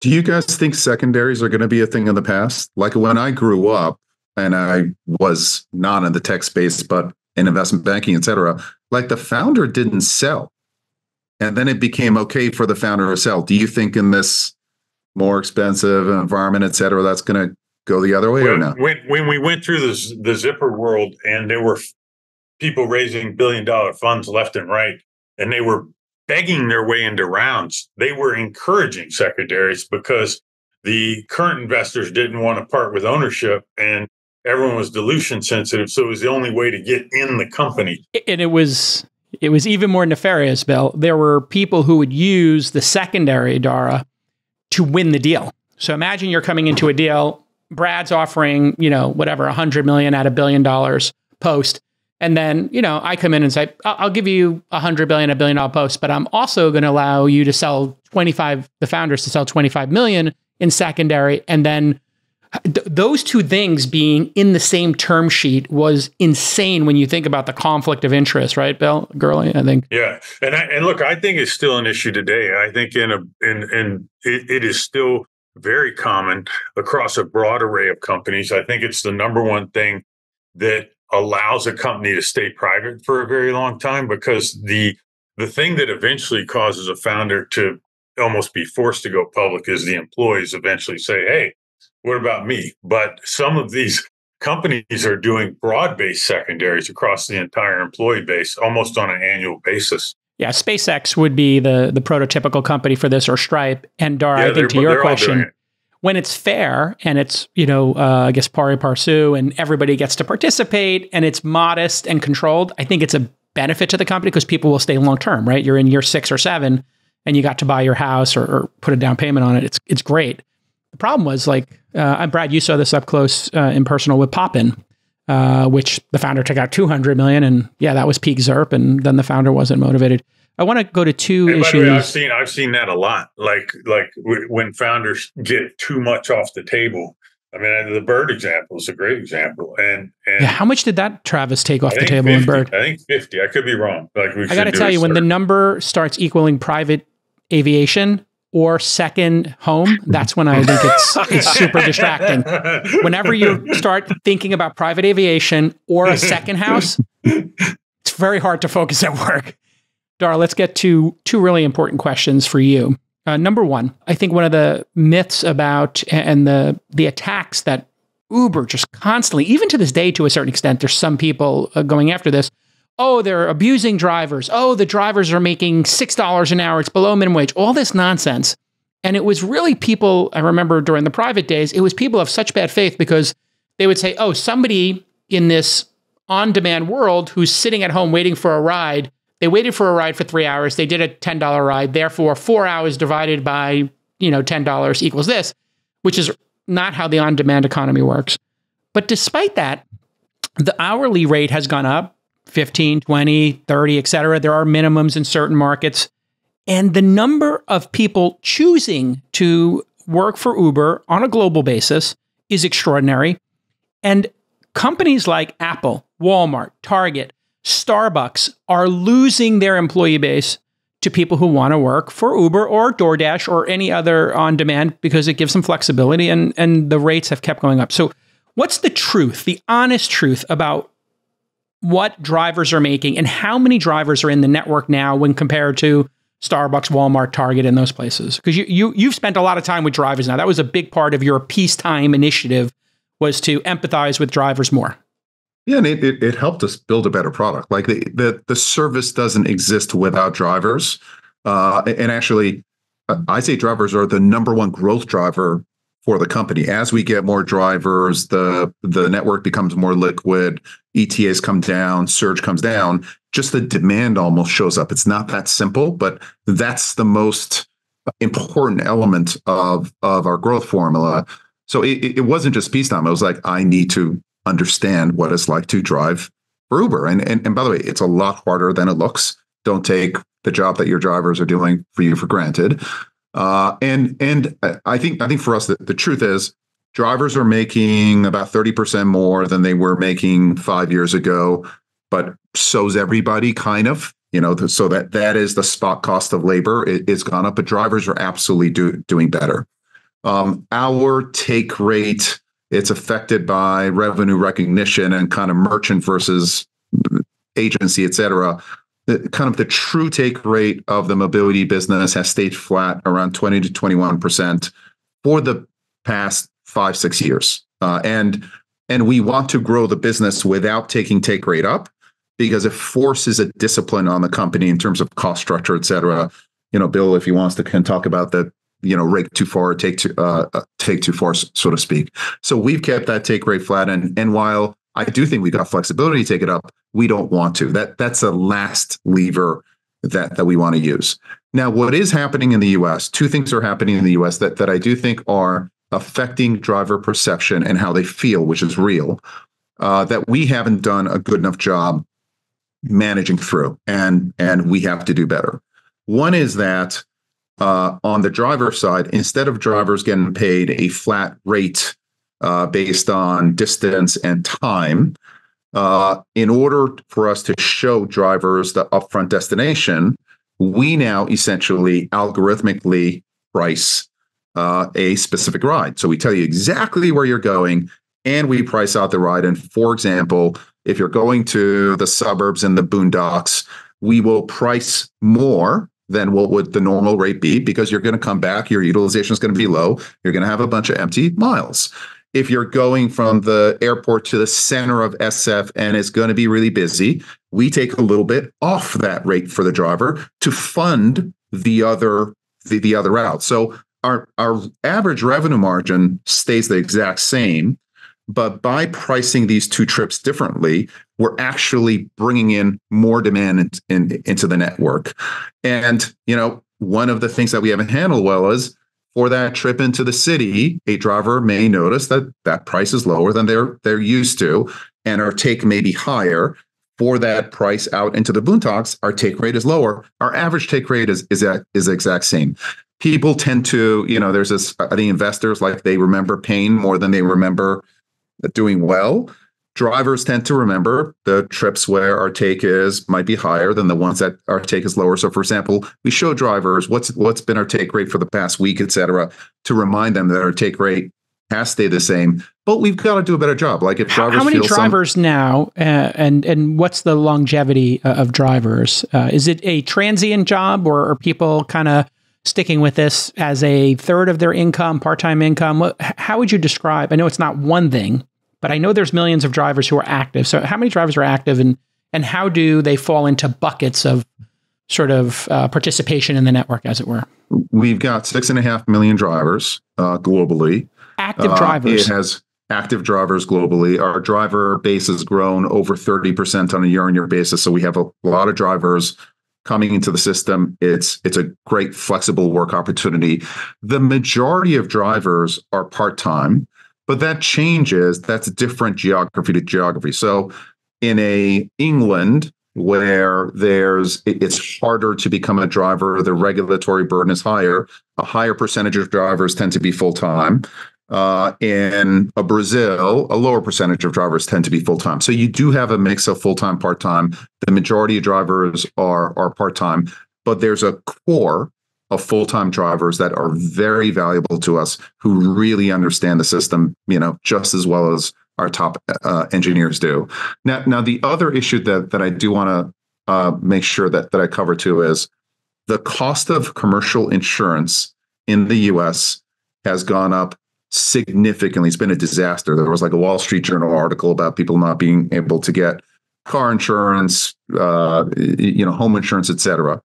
Do you guys think secondaries are going to be a thing of the past? Like when I grew up and I was not in the tech space, but in investment banking, et cetera, like the founder didn't sell. And then it became okay for the founder to sell. Do you think in this more expensive environment, et cetera, that's going to go the other way when, or not? When, when we went through this, the Zipper world and there were people raising billion dollar funds left and right, and they were begging their way into rounds, they were encouraging secondaries because the current investors didn't want to part with ownership and everyone was dilution sensitive. So it was the only way to get in the company. And it was it was even more nefarious, Bill. There were people who would use the secondary, Dara, to win the deal. So imagine you're coming into a deal, Brad's offering, you know, whatever, one hundred million at a billion dollars post. And then, you know, I come in and say, I'll give you a hundred billion, a billion dollar post, but I'm also going to allow you to sell twenty-five, the founders to sell twenty-five million in secondary. And then th- those two things being in the same term sheet was insane when you think about the conflict of interest, right, Bill Gurley, I think. Yeah. And I, and look, I think it's still an issue today. I think in a, in, in it, it is still very common across a broad array of companies. I think it's the number one thing that allows a company to stay private for a very long time, because the the thing that eventually causes a founder to almost be forced to go public is the employees eventually say, hey, what about me? But some of these companies are doing broad-based secondaries across the entire employee base almost on an annual basis. Yeah, SpaceX would be the the prototypical company for this, or Stripe. And Dara, yeah, I think to your question, when it's fair and it's, you know, uh, I guess pari passu and everybody gets to participate and it's modest and controlled, I think it's a benefit to the company because people will stay long term, right? You're in year six or seven and you got to buy your house or, or put a down payment on it. It's it's great. The problem was like, uh, Brad, you saw this up close uh, and personal with Poppin, uh, which the founder took out two hundred million dollars and yeah, that was peak ZIRP, and then the founder wasn't motivated. I want to go to two and issues. By the way, I've seen I've seen that a lot. Like like w- when founders get too much off the table, I mean, the Bird example is a great example. And, and yeah, how much did that, Travis, take off the table in Bird? I think fifty. I could be wrong. Like, we I got to tell you, when the number starts equaling private aviation or second home, that's when I think it's, it's super distracting. Whenever you start thinking about private aviation or a second house, it's very hard to focus at work. Dara, let's get to two really important questions for you. Uh, number one, I think one of the myths about and the the attacks that Uber just constantly, even to this day, to a certain extent, there's some people uh, going after this. Oh, they're abusing drivers. Oh, the drivers are making six dollars an hour. It's below minimum wage. All this nonsense. And it was really people, I remember during the private days, it was people of such bad faith because they would say, oh, somebody in this on-demand world who's sitting at home waiting for a ride, they waited for a ride for three hours. They did a ten dollar ride. Therefore, four hours divided by, you know, ten dollars equals this, which is not how the on-demand economy works. But despite that, the hourly rate has gone up fifteen, twenty, thirty, et cetera. There are minimums in certain markets. And the number of people choosing to work for Uber on a global basis is extraordinary. And companies like Apple, Walmart, Target, Starbucks are losing their employee base to people who want to work for Uber or DoorDash or any other on-demand because it gives them flexibility, and, and the rates have kept going up. So what's the truth, the honest truth about what drivers are making and how many drivers are in the network now when compared to Starbucks, Walmart, Target, and those places? Because you, you, you've spent a lot of time with drivers now. That was a big part of your peacetime initiative, was to empathize with drivers more. Yeah, and it, it it helped us build a better product. Like the the, the service doesn't exist without drivers, uh, and actually, I say drivers are the number one growth driver for the company. As we get more drivers, the the network becomes more liquid. E T As come down, surge comes down. Just the demand almost shows up. It's not that simple, but that's the most important element of of our growth formula. So it it wasn't just peacetime. It was like, I need to understand what it's like to drive for Uber. And, and and by the way, it's a lot harder than it looks. Don't take the job that your drivers are doing for you for granted. Uh, and and I think I think for us, the, the truth is drivers are making about thirty percent more than they were making five years ago, but so's everybody, kind of, you know, so that that is the spot cost of labor. It, it's gone up, but drivers are absolutely do, doing better. Um, our take rate, it's affected by revenue recognition and kind of merchant versus agency, et cetera. The, kind of the true take rate of the mobility business has stayed flat around twenty to twenty-one percent for the past five, six years. Uh, and and we want to grow the business without taking take rate up because it forces a discipline on the company in terms of cost structure, et cetera. You know, Bill, if he wants to, can talk about that. You know, rake too far, take too, uh, take too far, so to speak. So we've kept that take rate flat, and and while I do think we got flexibility to take it up, we don't want to. That that's the last lever that that we want to use. Now, what is happening in the U S? Two things are happening in the U S that that I do think are affecting driver perception and how they feel, which is real. Uh, that we haven't done a good enough job managing through, and and we have to do better. One is that. Uh, on the driver side, instead of drivers getting paid a flat rate uh, based on distance and time, uh, in order for us to show drivers the upfront destination, we now essentially algorithmically price uh, a specific ride. So we tell you exactly where you're going, and we price out the ride. And for example, if you're going to the suburbs and the boondocks, we will price more than what would the normal rate be, because you're going to come back, your utilization is going to be low, you're going to have a bunch of empty miles. If you're going from the airport to the center of S F and it's going to be really busy, we take a little bit off that rate for the driver to fund the other the, the other route. So our, our average revenue margin stays the exact same, but by pricing these two trips differently, we're actually bringing in more demand in, in, into the network. And, you know, one of the things that we haven't handled well is for that trip into the city, a driver may notice that that price is lower than they're they're used to, and our take may be higher. For that price out into the boondocks, our take rate is lower. Our average take rate is is, is the exact same. people tend to, you know, there's this, I think investors, like they remember pain more than they remember doing well. Drivers tend to remember the trips where our take is might be higher than the ones that our take is lower. So, for example, we show drivers what's what's been our take rate for the past week, et cetera, to remind them that our take rate has stayed the same. But we've got to do a better job. Like if drivers how many feel drivers some, now, uh, and and what's the longevity of drivers? Uh, is it a transient job, or are people kind of sticking with this as a third of their income, part-time income? How would you describe? I know it's not one thing, but I know there's millions of drivers who are active. So how many drivers are active, and and how do they fall into buckets of sort of uh, participation in the network, as it were? We've got six and a half million drivers uh, globally. Active drivers. Uh, it has active drivers globally. Our driver base has grown over thirty percent on a year-on-year basis. So we have a lot of drivers coming into the system. It's it's a great flexible work opportunity. The majority of drivers are part-time. But that changes. That's different geography to geography. So in a England where there's it, it's harder to become a driver, the regulatory burden is higher, a higher percentage of drivers tend to be full-time. Uh, in a Brazil, a lower percentage of drivers tend to be full-time. So you do have a mix of full-time, part-time. The majority of drivers are, are part-time, but there's a core of full-time drivers that are very valuable to us, who really understand the system, you know, just as well as our top uh, engineers do. Now, now the other issue that that I do want to uh, make sure that that I cover too is the cost of commercial insurance in the U S has gone up significantly. It's been a disaster. There was like a Wall Street Journal article about people not being able to get car insurance, uh, you know, home insurance, et cetera.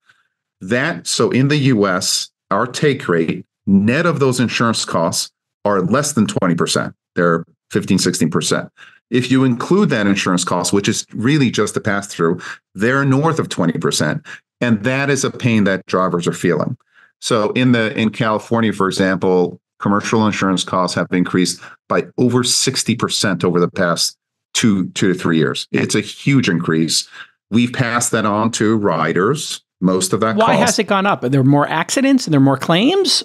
That, so in the U S, our take rate, net of those insurance costs, are less than twenty percent. They're fifteen, sixteen percent. If you include that insurance cost, which is really just a pass-through, they're north of twenty percent. And that is a pain that drivers are feeling. So in the in California, for example, commercial insurance costs have increased by over sixty percent over the past two, two to three years. It's a huge increase. We've passed that on to riders. Most of that Why cost. Has it gone up? Are there more accidents and there more claims?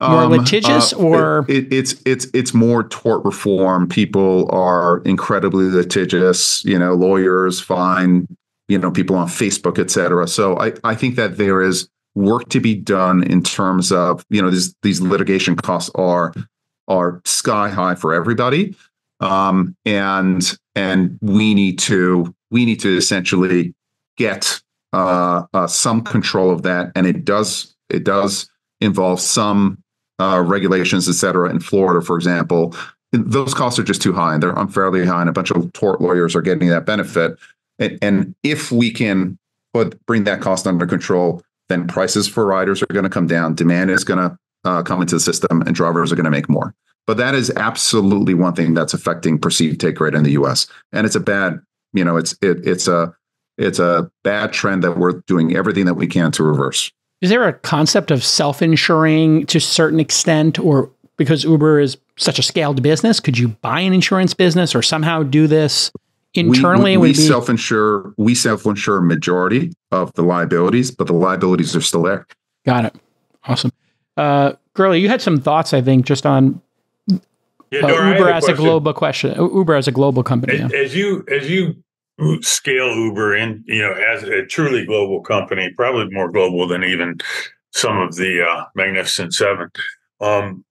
More um, litigious uh, or it, it, it's it's it's more tort reform. People are incredibly litigious, you know, lawyers fine, you know, people on Facebook, et cetera. So I, I think that there is work to be done in terms of, you know, these these litigation costs are are sky high for everybody. Um and and we need to we need to essentially get Uh, uh, some control of that, and it does it does involve some uh, regulations, et cetera. In Florida, for example, those costs are just too high, and they're unfairly high, and a bunch of tort lawyers are getting that benefit. And, and if we can put, bring that cost under control, then prices for riders are going to come down, demand is going to uh, come into the system, and drivers are going to make more. But that is absolutely one thing that's affecting perceived take rate in the U S, and it's a bad, you know, it's it, it's a It's a bad trend that we're doing everything that we can to reverse. Is there a concept of self-insuring to a certain extent, or because Uber is such a scaled business, could you buy an insurance business or somehow do this internally? We, we, we self-insure. We self-insure a majority of the liabilities, but the liabilities are still there. Got it. Awesome. Uh, Gurley, you had some thoughts, I think, just on uh, yeah, no, Uber a as question. a global question. Uber as a global company. As, yeah. as you, as you. Scale Uber in, you know, as a truly global company, probably more global than even some of the uh, Magnificent Seven. Um,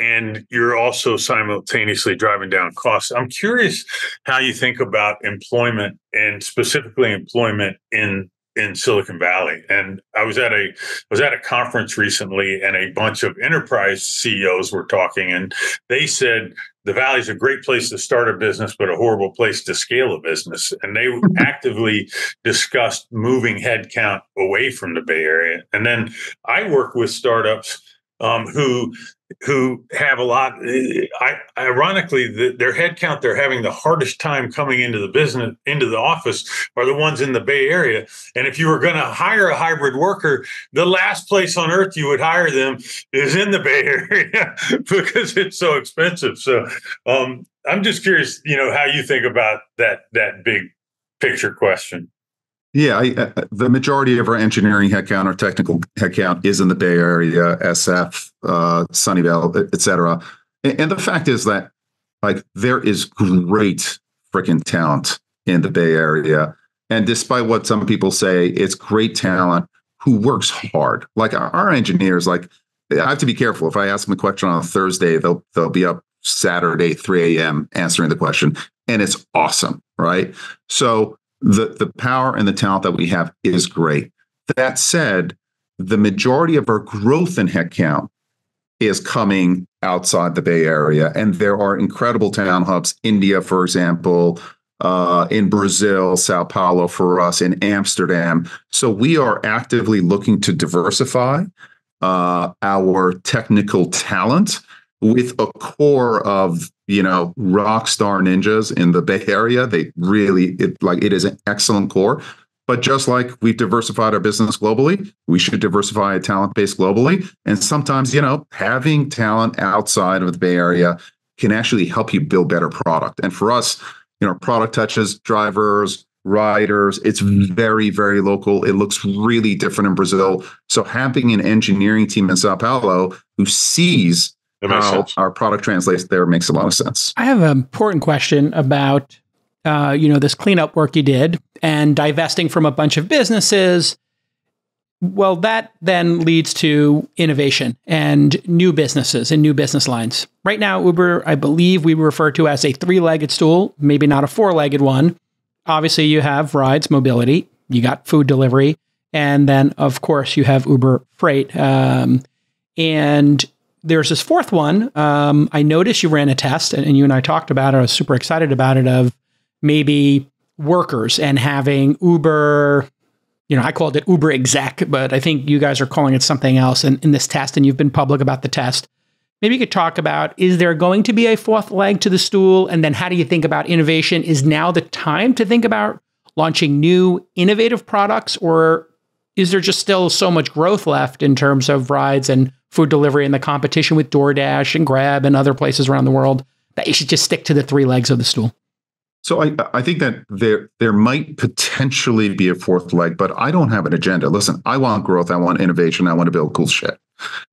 and you're also simultaneously driving down costs. I'm curious how you think about employment, and specifically employment in in Silicon Valley. And I was at a was at a conference recently, and a bunch of enterprise C E Os were talking, and they said the Valley is a great place to start a business, but a horrible place to scale a business. And they actively discussed moving headcount away from the Bay Area. And then I work with startups um, who who have a lot. I, ironically, the, their headcount they're having the hardest time coming into the business, into the office, are the ones in the Bay Area. And if you were going to hire a hybrid worker, the last place on earth you would hire them is in the Bay Area because it's so expensive. So um, I'm just curious, you know, how you think about that that big picture question. Yeah, I, uh, the majority of our engineering headcount or technical headcount is in the Bay Area, S F, uh, Sunnyvale, et cetera. And, and the fact is that, like, there is great freaking talent in the Bay Area. And despite what some people say, it's great talent who works hard. Like, our, our engineers, like, I have to be careful. If I ask them a question on a Thursday, they'll they'll be up Saturday, three a.m. answering the question. And it's awesome, right? So the the power and the talent that we have is great. That said, the majority of our growth in headcount is coming outside the Bay Area. And there are incredible talent hubs, India, for example, uh, in Brazil, Sao Paulo for us, in Amsterdam. So we are actively looking to diversify uh, our technical talent with a core of, you know, rock star ninjas in the Bay Area. They really, it, like, it is an excellent core. But just like we've diversified our business globally, we should diversify a talent base globally. And sometimes, you know, having talent outside of the Bay Area can actually help you build better product. And for us, you know, product touches drivers, riders. It's very, very local. It looks really different in Brazil. So having an engineering team in Sao Paulo who sees how our product translates there makes a lot of sense. I have an important question about, uh, you know, this cleanup work you did and divesting from a bunch of businesses. Well, that then leads to innovation and new businesses and new business lines. Right now, Uber, I believe we refer to as a three-legged stool, maybe not a four-legged one. Obviously, you have rides, mobility, you got food delivery, and then, of course, you have Uber Freight. Um, and there's this fourth one. Um, I noticed you ran a test, and, and you and I talked about it. I was super excited about it, of maybe workers and having Uber, you know, I called it Uber exec, but I think you guys are calling it something else in, in this test, and you've been public about the test. Maybe you could talk about, is there going to be a fourth leg to the stool? And then how do you think about innovation? Is now the time to think about launching new innovative products, or is there just still so much growth left in terms of rides and food delivery and the competition with DoorDash and Grab and other places around the world that you should just stick to the three legs of the stool? So I, I think that there there might potentially be a fourth leg, but I don't have an agenda. Listen, I want growth. I want innovation. I want to build cool shit,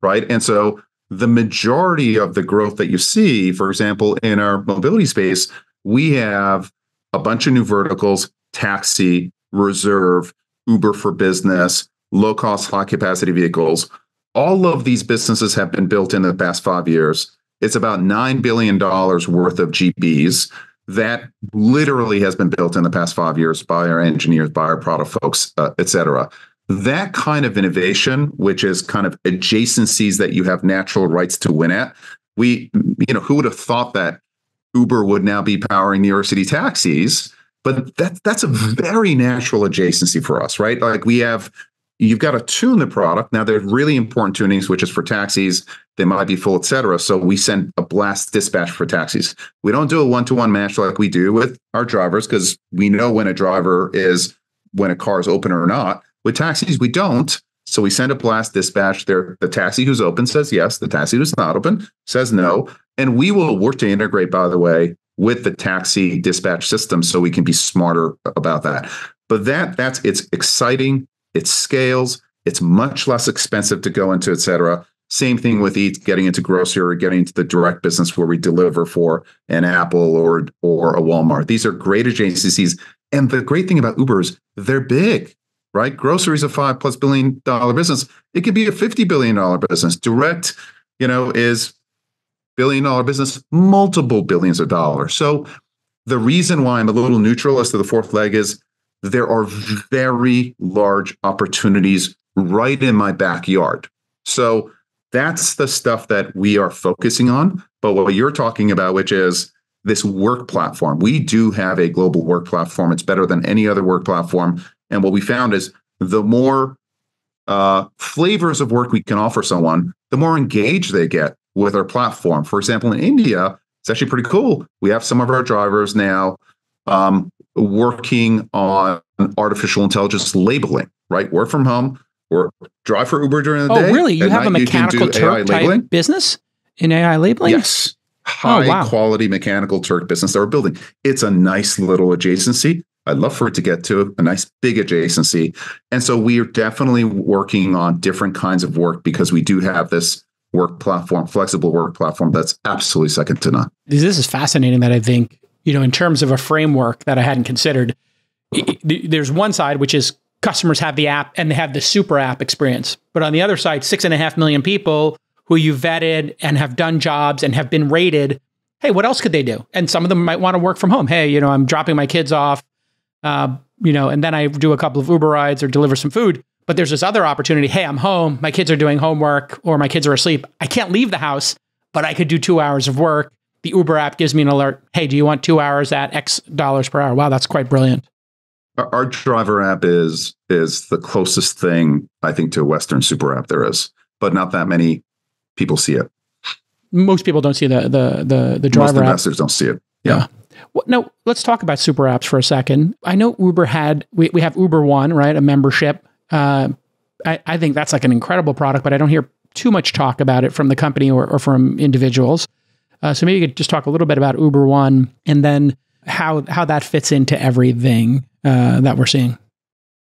right? And so the majority of the growth that you see, for example, in our mobility space, we have a bunch of new verticals: taxi, reserve, Uber for business, low-cost, high-capacity vehicles. All of these businesses have been built in the past five years. It's about nine billion dollars worth of G Bs that literally has been built in the past five years by our engineers, by our product folks, uh, et cetera. That kind of innovation, which is kind of adjacencies that you have natural rights to win at, we, you know, who would have thought that Uber would now be powering New York City taxis? But that, that's a very natural adjacency for us, right? Like, we have... You've got to tune the product. Now, there are really important tunings, which is for taxis. They might be full, et cetera. So we send a blast dispatch for taxis. We don't do a one-to-one match like we do with our drivers, because we know when a driver is, when a car is open or not. With taxis, we don't. So we send a blast dispatch. There, the taxi who's open says yes. The taxi who's not open says no. And we will work to integrate, by the way, with the taxi dispatch system so we can be smarter about that. But that that's it's exciting. It scales. It's much less expensive to go into, et cetera. Same thing with Eats, getting into grocery or getting into the direct business where we deliver for an Apple or or a Walmart. These are great adjacencies. And the great thing about Uber is they're big, right? Grocery is a five plus billion dollar business. It could be a fifty billion dollar business. Direct, you know, is billion dollar business, multiple billions of dollars. So the reason why I'm a little neutral as to the fourth leg is there are very large opportunities right in my backyard. So that's the stuff that we are focusing on. But what you're talking about, which is this work platform, we do have a global work platform. It's better than any other work platform. And what we found is the more uh, flavors of work we can offer someone, the more engaged they get with our platform. For example, in India, it's actually pretty cool. We have some of our drivers now um, working on artificial intelligence labeling, right? Work from home or drive for Uber during the oh, day. Oh, really? You At have a mechanical Turk type business in A I labeling? Yes. High oh, wow. quality mechanical Turk business that we're building. It's a nice little adjacency. I'd love for it to get to a nice big adjacency. And so we are definitely working on different kinds of work because we do have this work platform, flexible work platform that's absolutely second to none. This is fascinating that I think, you know, in terms of a framework that I hadn't considered, there's one side, which is customers have the app and they have the super app experience. But on the other side, six and a half million people who you vetted and have done jobs and have been rated. Hey, what else could they do? And some of them might want to work from home. Hey, you know, I'm dropping my kids off. Uh, you know, and then I do a couple of Uber rides or deliver some food, but there's this other opportunity. Hey, I'm home. My kids are doing homework or my kids are asleep. I can't leave the house, but I could do two hours of work. The Uber app gives me an alert. Hey, do you want two hours at X dollars per hour? Wow, that's quite brilliant. Our, our driver app is, is the closest thing, I think, to a Western super app there is, but not that many people see it. Most people don't see the, the, the, the driver app. Most investors don't see it. Yeah. yeah. Well, now, let's talk about super apps for a second. I know Uber had, we, we have Uber One, right? A membership. Uh, I, I think that's like an incredible product, but I don't hear too much talk about it from the company or, or from individuals. Uh, so maybe you could just talk a little bit about Uber One and then how, how that fits into everything uh, that we're seeing.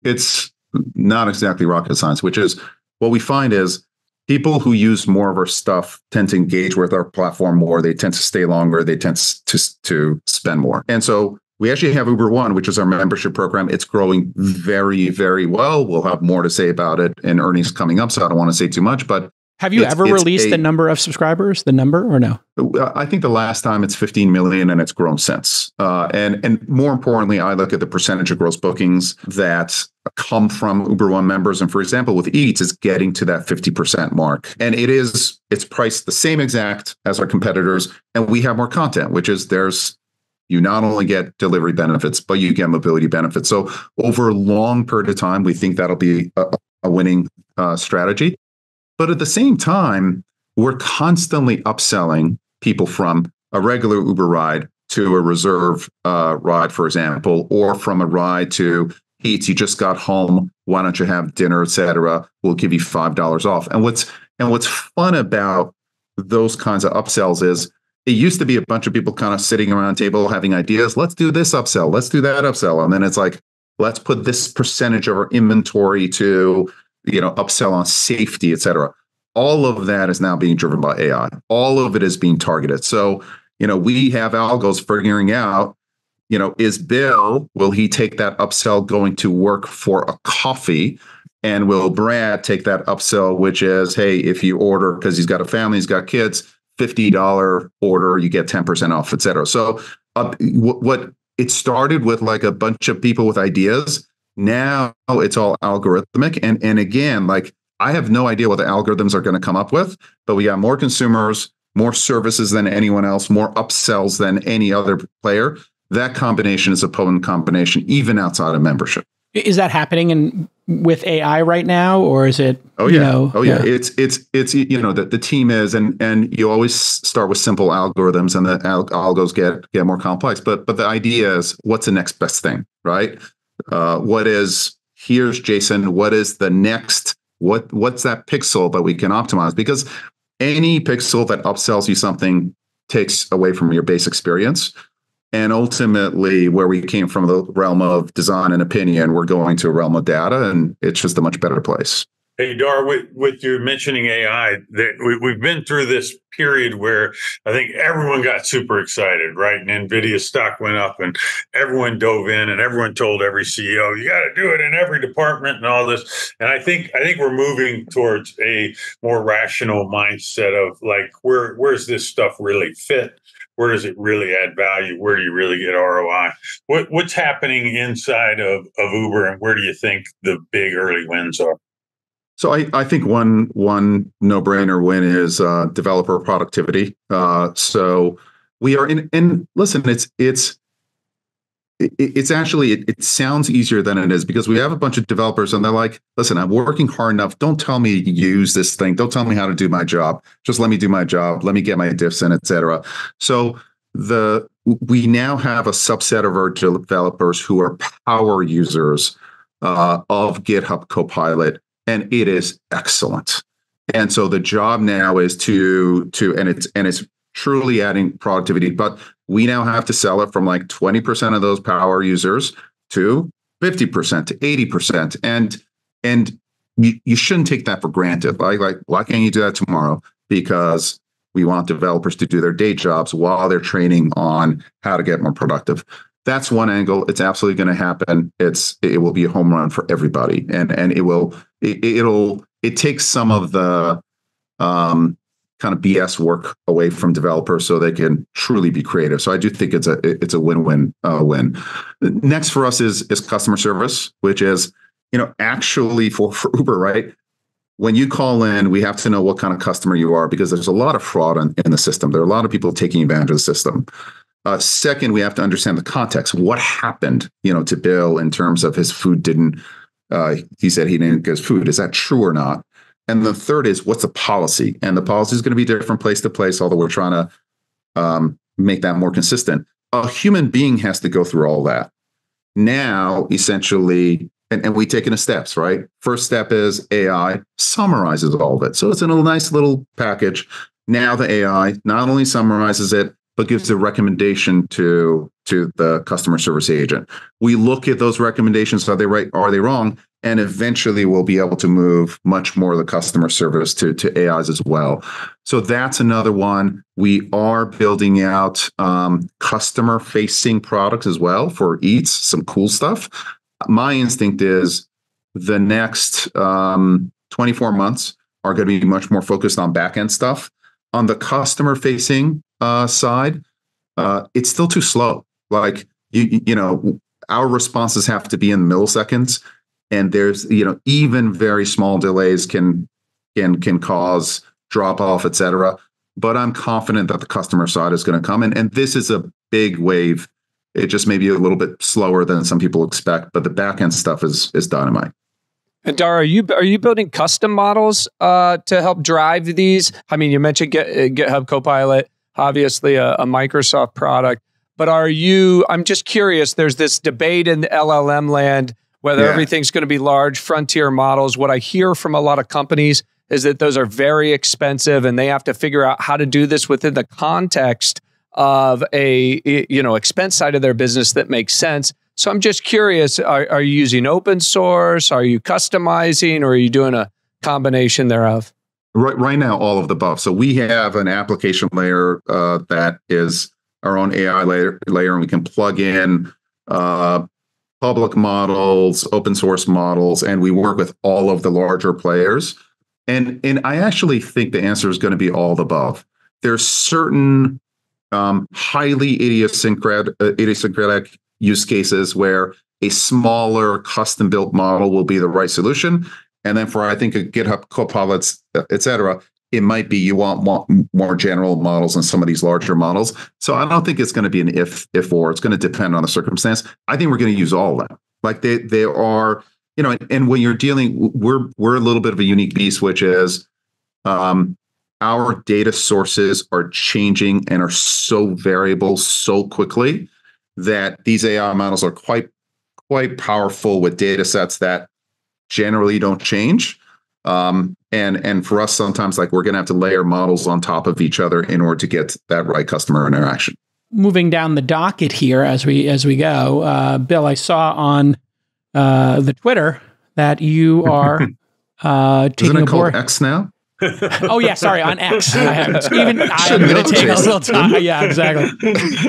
It's not exactly rocket science, which is what we find is people who use more of our stuff tend to engage with our platform more. They tend to stay longer. They tend to, to spend more. And so we actually have Uber One, which is our membership program. It's growing very, very well. We'll have more to say about it in earnings coming up, so I don't want to say too much. But have you it's, ever it's released a, the number of subscribers, the number or no? I think the last time it's fifteen million and it's grown since. Uh, and, and more importantly, I look at the percentage of gross bookings that come from Uber One members. And for example, with Eats, it's getting to that fifty percent mark. And it is, it's priced the same exact as our competitors. And we have more content, which is there's, you not only get delivery benefits, but you get mobility benefits. So over a long period of time, we think that'll be a, a winning uh, strategy. But at the same time, we're constantly upselling people from a regular Uber ride to a Reserve uh, ride, for example, or from a ride to Eats. You just got home. Why don't you have dinner, et cetera? We'll give you five dollars off. And what's and what's fun about those kinds of upsells is it used to be a bunch of people kind of sitting around a table having ideas. Let's do this upsell. Let's do that upsell. And then it's like, let's put this percentage of our inventory to, you know, upsell on safety, et cetera. All of that is now being driven by A I. All of it is being targeted. So, you know, we have algos figuring out, you know, is Bill, will he take that upsell going to work for a coffee? And will Brad take that upsell, which is, hey, if you order, because he's got a family, he's got kids, fifty dollars order, you get ten percent off, et cetera. So uh, what, what it started with, like a bunch of people with ideas. Now it's all algorithmic. And, and again, like, I have no idea what the algorithms are going to come up with, but we got more consumers, more services than anyone else, more upsells than any other player. That combination is a potent combination, even outside of membership. Is that happening in with A I right now, or is it? Oh yeah, you know, oh yeah. yeah. It's it's it's you know that the team is, and and you always start with simple algorithms, and the algos get get more complex. But but the idea is, what's the next best thing, right? Uh, what is, here's Jason, what is the next, what, what's that pixel that we can optimize? Because any pixel that upsells you something takes away from your base experience. And ultimately, where we came from the realm of design and opinion, we're going to a realm of data, and it's just a much better place. Hey, Dara, with, with you mentioning A I, that we, we've been through this period where I think everyone got super excited, right? And NVIDIA stock went up and everyone dove in and everyone told every C E O, you got to do it in every department and all this. And I think I think we're moving towards a more rational mindset of like, where where's this stuff really fit? Where does it really add value? Where do you really get R O I? What, what's happening inside of, of Uber, and where do you think the big early wins are? So I, I think one one no-brainer win is uh, developer productivity. Uh, so we are in, and listen, it's it's it's actually it, it sounds easier than it is, because we have a bunch of developers and they're like, listen, I'm working hard enough. Don't tell me to use this thing. Don't tell me how to do my job. Just let me do my job. Let me get my diffs in, et cetera. So the we now have a subset of our developers who are power users uh, of GitHub Copilot. And it is excellent. And so the job now is to to and it's and it's truly adding productivity. But we now have to sell it from like twenty percent of those power users to fifty percent, to eighty percent. And and you, you shouldn't take that for granted. Like, like, why can't you do that tomorrow? Because we want developers to do their day jobs while they're training on how to get more productive. That's one angle. It's absolutely going to happen. It's it will be a home run for everybody, and and it will it, it'll it takes some of the um, kind of B S work away from developers so they can truly be creative. So I do think it's a it's a win-win uh, win. Next for us is is customer service, which is you know actually for, for Uber, right? When you call in, we have to know what kind of customer you are because there's a lot of fraud in, in the system. There are a lot of people taking advantage of the system. Uh, second, we have to understand the context. What happened, you know, to Bill in terms of his food didn't, uh, he said he didn't get his food. Is that true or not? And the third is what's the policy? And the policy is going to be different place to place, although we're trying to um, make that more consistent. A human being has to go through all that. Now, essentially, and, and we take it in steps, right? First step is A I summarizes all of it. So it's in a nice little package. Now the A I not only summarizes it, but gives a recommendation to to the customer service agent. We look at those recommendations. Are they right? Are they wrong? And eventually we'll be able to move much more of the customer service to, to A Is as well. So that's another one. We are building out um, customer-facing products as well for Eats, some cool stuff. My instinct is the next um, twenty-four months are going to be much more focused on back-end stuff. On the customer-facing Uh, side, uh, it's still too slow. Like, you you know, our responses have to be in milliseconds, and there's, you know, even very small delays can can can cause drop off, et cetera. But I'm confident that the customer side is going to come in. And this is a big wave. It just may be a little bit slower than some people expect, but the back end stuff is is dynamite. And Dara, are you are you building custom models uh, to help drive these? I mean, you mentioned Get, GitHub Copilot. Obviously a, a Microsoft product, but are you, I'm just curious, there's this debate in L L M land, whether yeah. everything's going to be large frontier models. What I hear from a lot of companies is that those are very expensive and they have to figure out how to do this within the context of a, you know, expense side of their business that makes sense. So I'm just curious, are, are you using open source? Are you customizing, or are you doing a combination thereof? Right, right now, all of the above. So we have an application layer uh, that is our own A I layer, layer, and we can plug in uh, public models, open source models, and we work with all of the larger players. And and I actually think the answer is going to be all of the above. There's certain um, highly idiosyncratic, uh, idiosyncratic use cases where a smaller custom built model will be the right solution. And then for, I think, a GitHub Copilot, et cetera, it might be you want more general models and some of these larger models. So I don't think it's going to be an if, if, or. It's going to depend on the circumstance. I think we're going to use all of them. Like they, they are, you know, and when you're dealing, we're, we're a little bit of a unique beast, which is um, our data sources are changing and are so variable so quickly that these A I models are quite, quite powerful with data sets that generally don't change. Um, and, and for us, sometimes like we're going to have to layer models on top of each other in order to get that right customer interaction. Moving down the docket here as we, as we go, uh, Bill, I saw on uh, the Twitter that you are uh, taking Isn't it a called board- X now? Oh yeah, sorry, on X. I haven't, even I'm going to take a little time. Yeah, exactly.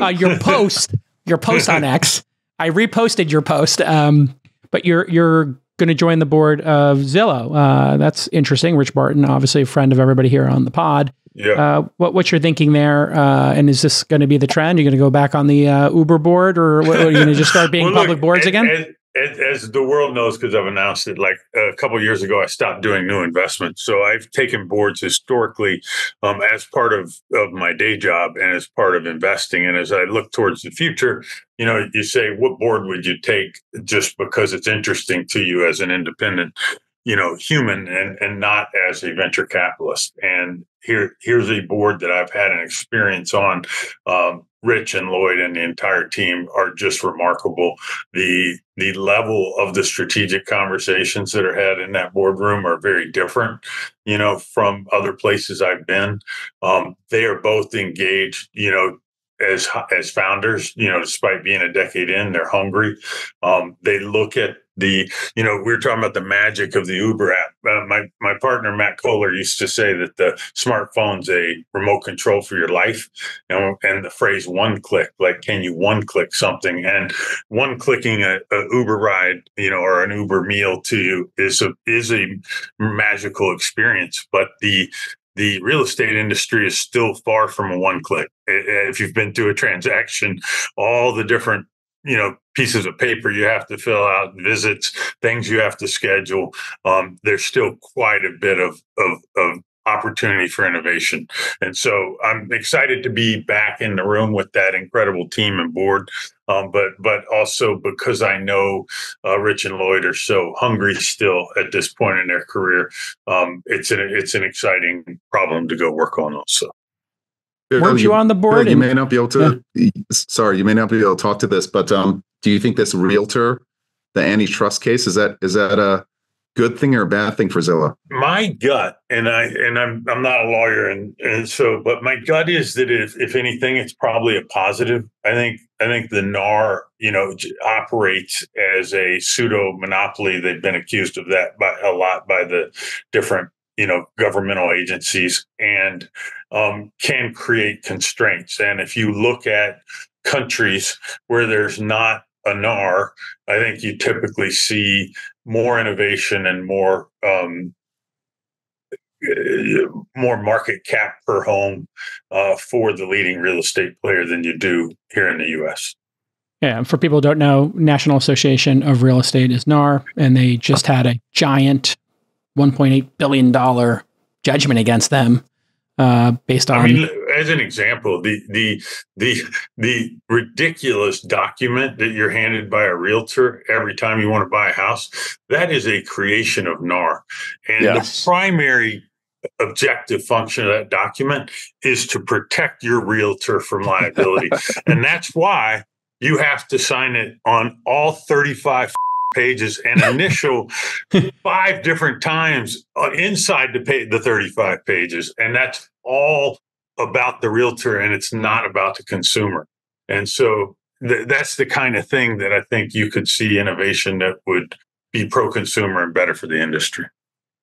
Uh, your post, your post on X. I reposted your post, um, but you're, you're, going to join the board of Zillow. Uh, that's interesting. Rich Barton, obviously a friend of everybody here on the pod. Yeah. Uh, what, what's your thinking there? Uh, and is this going to be the trend? Are you going to go back on the uh, Uber board, or what, are you going to just start being well, public look, boards as, again? As, as, as the world knows, because I've announced it like a couple of years ago, I stopped doing new investments. So I've taken boards historically um, as part of, of my day job and as part of investing. And as I look towards the future, you know, you say, what board would you take just because it's interesting to you as an independent, you know, human and, and not as a venture capitalist? And here, here's a board that I've had an experience on. Um, Rich and Lloyd and the entire team are just remarkable. The the level of the strategic conversations that are had in that boardroom are very different, you know, from other places I've been. Um, they are both engaged, you know, as as founders, you know, despite being a decade in, they're hungry. Um, they look at the, you know, we were talking about the magic of the Uber app. Uh, my my partner, Matt Kohler, used to say that the smartphone's a remote control for your life. And, and the phrase one click, like, can you one click something? And one clicking a, a Uber ride, you know, or an Uber meal to you is a, is a magical experience. But the The real estate industry is still far from a one click. If you've been through a transaction, all the different, you know, pieces of paper you have to fill out, visits, things you have to schedule, um, there's still quite a bit of, of, of opportunity for innovation. And so I'm excited to be back in the room with that incredible team and board. Um, but but also because I know uh, Rich and Lloyd are so hungry still at this point in their career, um, it's an it's an exciting problem to go work on also. Weren't you on the board? You may not be able to. Yeah. Sorry, you may not be able to talk to this. But um, do you think this realtor, the antitrust case, is that is that a good thing or a bad thing for Zillow? My gut, and I and I'm I'm not a lawyer, and, and so, but my gut is that if if anything, it's probably a positive. I think I think the N A R, you know, operates as a pseudo monopoly. They've been accused of that by a lot by the different, you know, governmental agencies, and um, can create constraints. And if you look at countries where there's not a N A R, I think you typically see more innovation and more um, more market cap per home uh, for the leading real estate player than you do here in the U S. Yeah, and for people who don't know, National Association of Real Estate is N A R, and they just had a giant one point eight billion dollars judgment against them uh, based on... I mean, as an example, the the the the ridiculous document that you're handed by a realtor every time you want to buy a house, that is a creation of N A R. And yes, the primary objective function of that document is to protect your realtor from liability. And that's why you have to sign it on all thirty-five pages and initial five different times inside the page, the thirty-five pages. And that's all about the realtor, and it's not about the consumer. And so th- that's the kind of thing that I think you could see innovation that would be pro-consumer and better for the industry.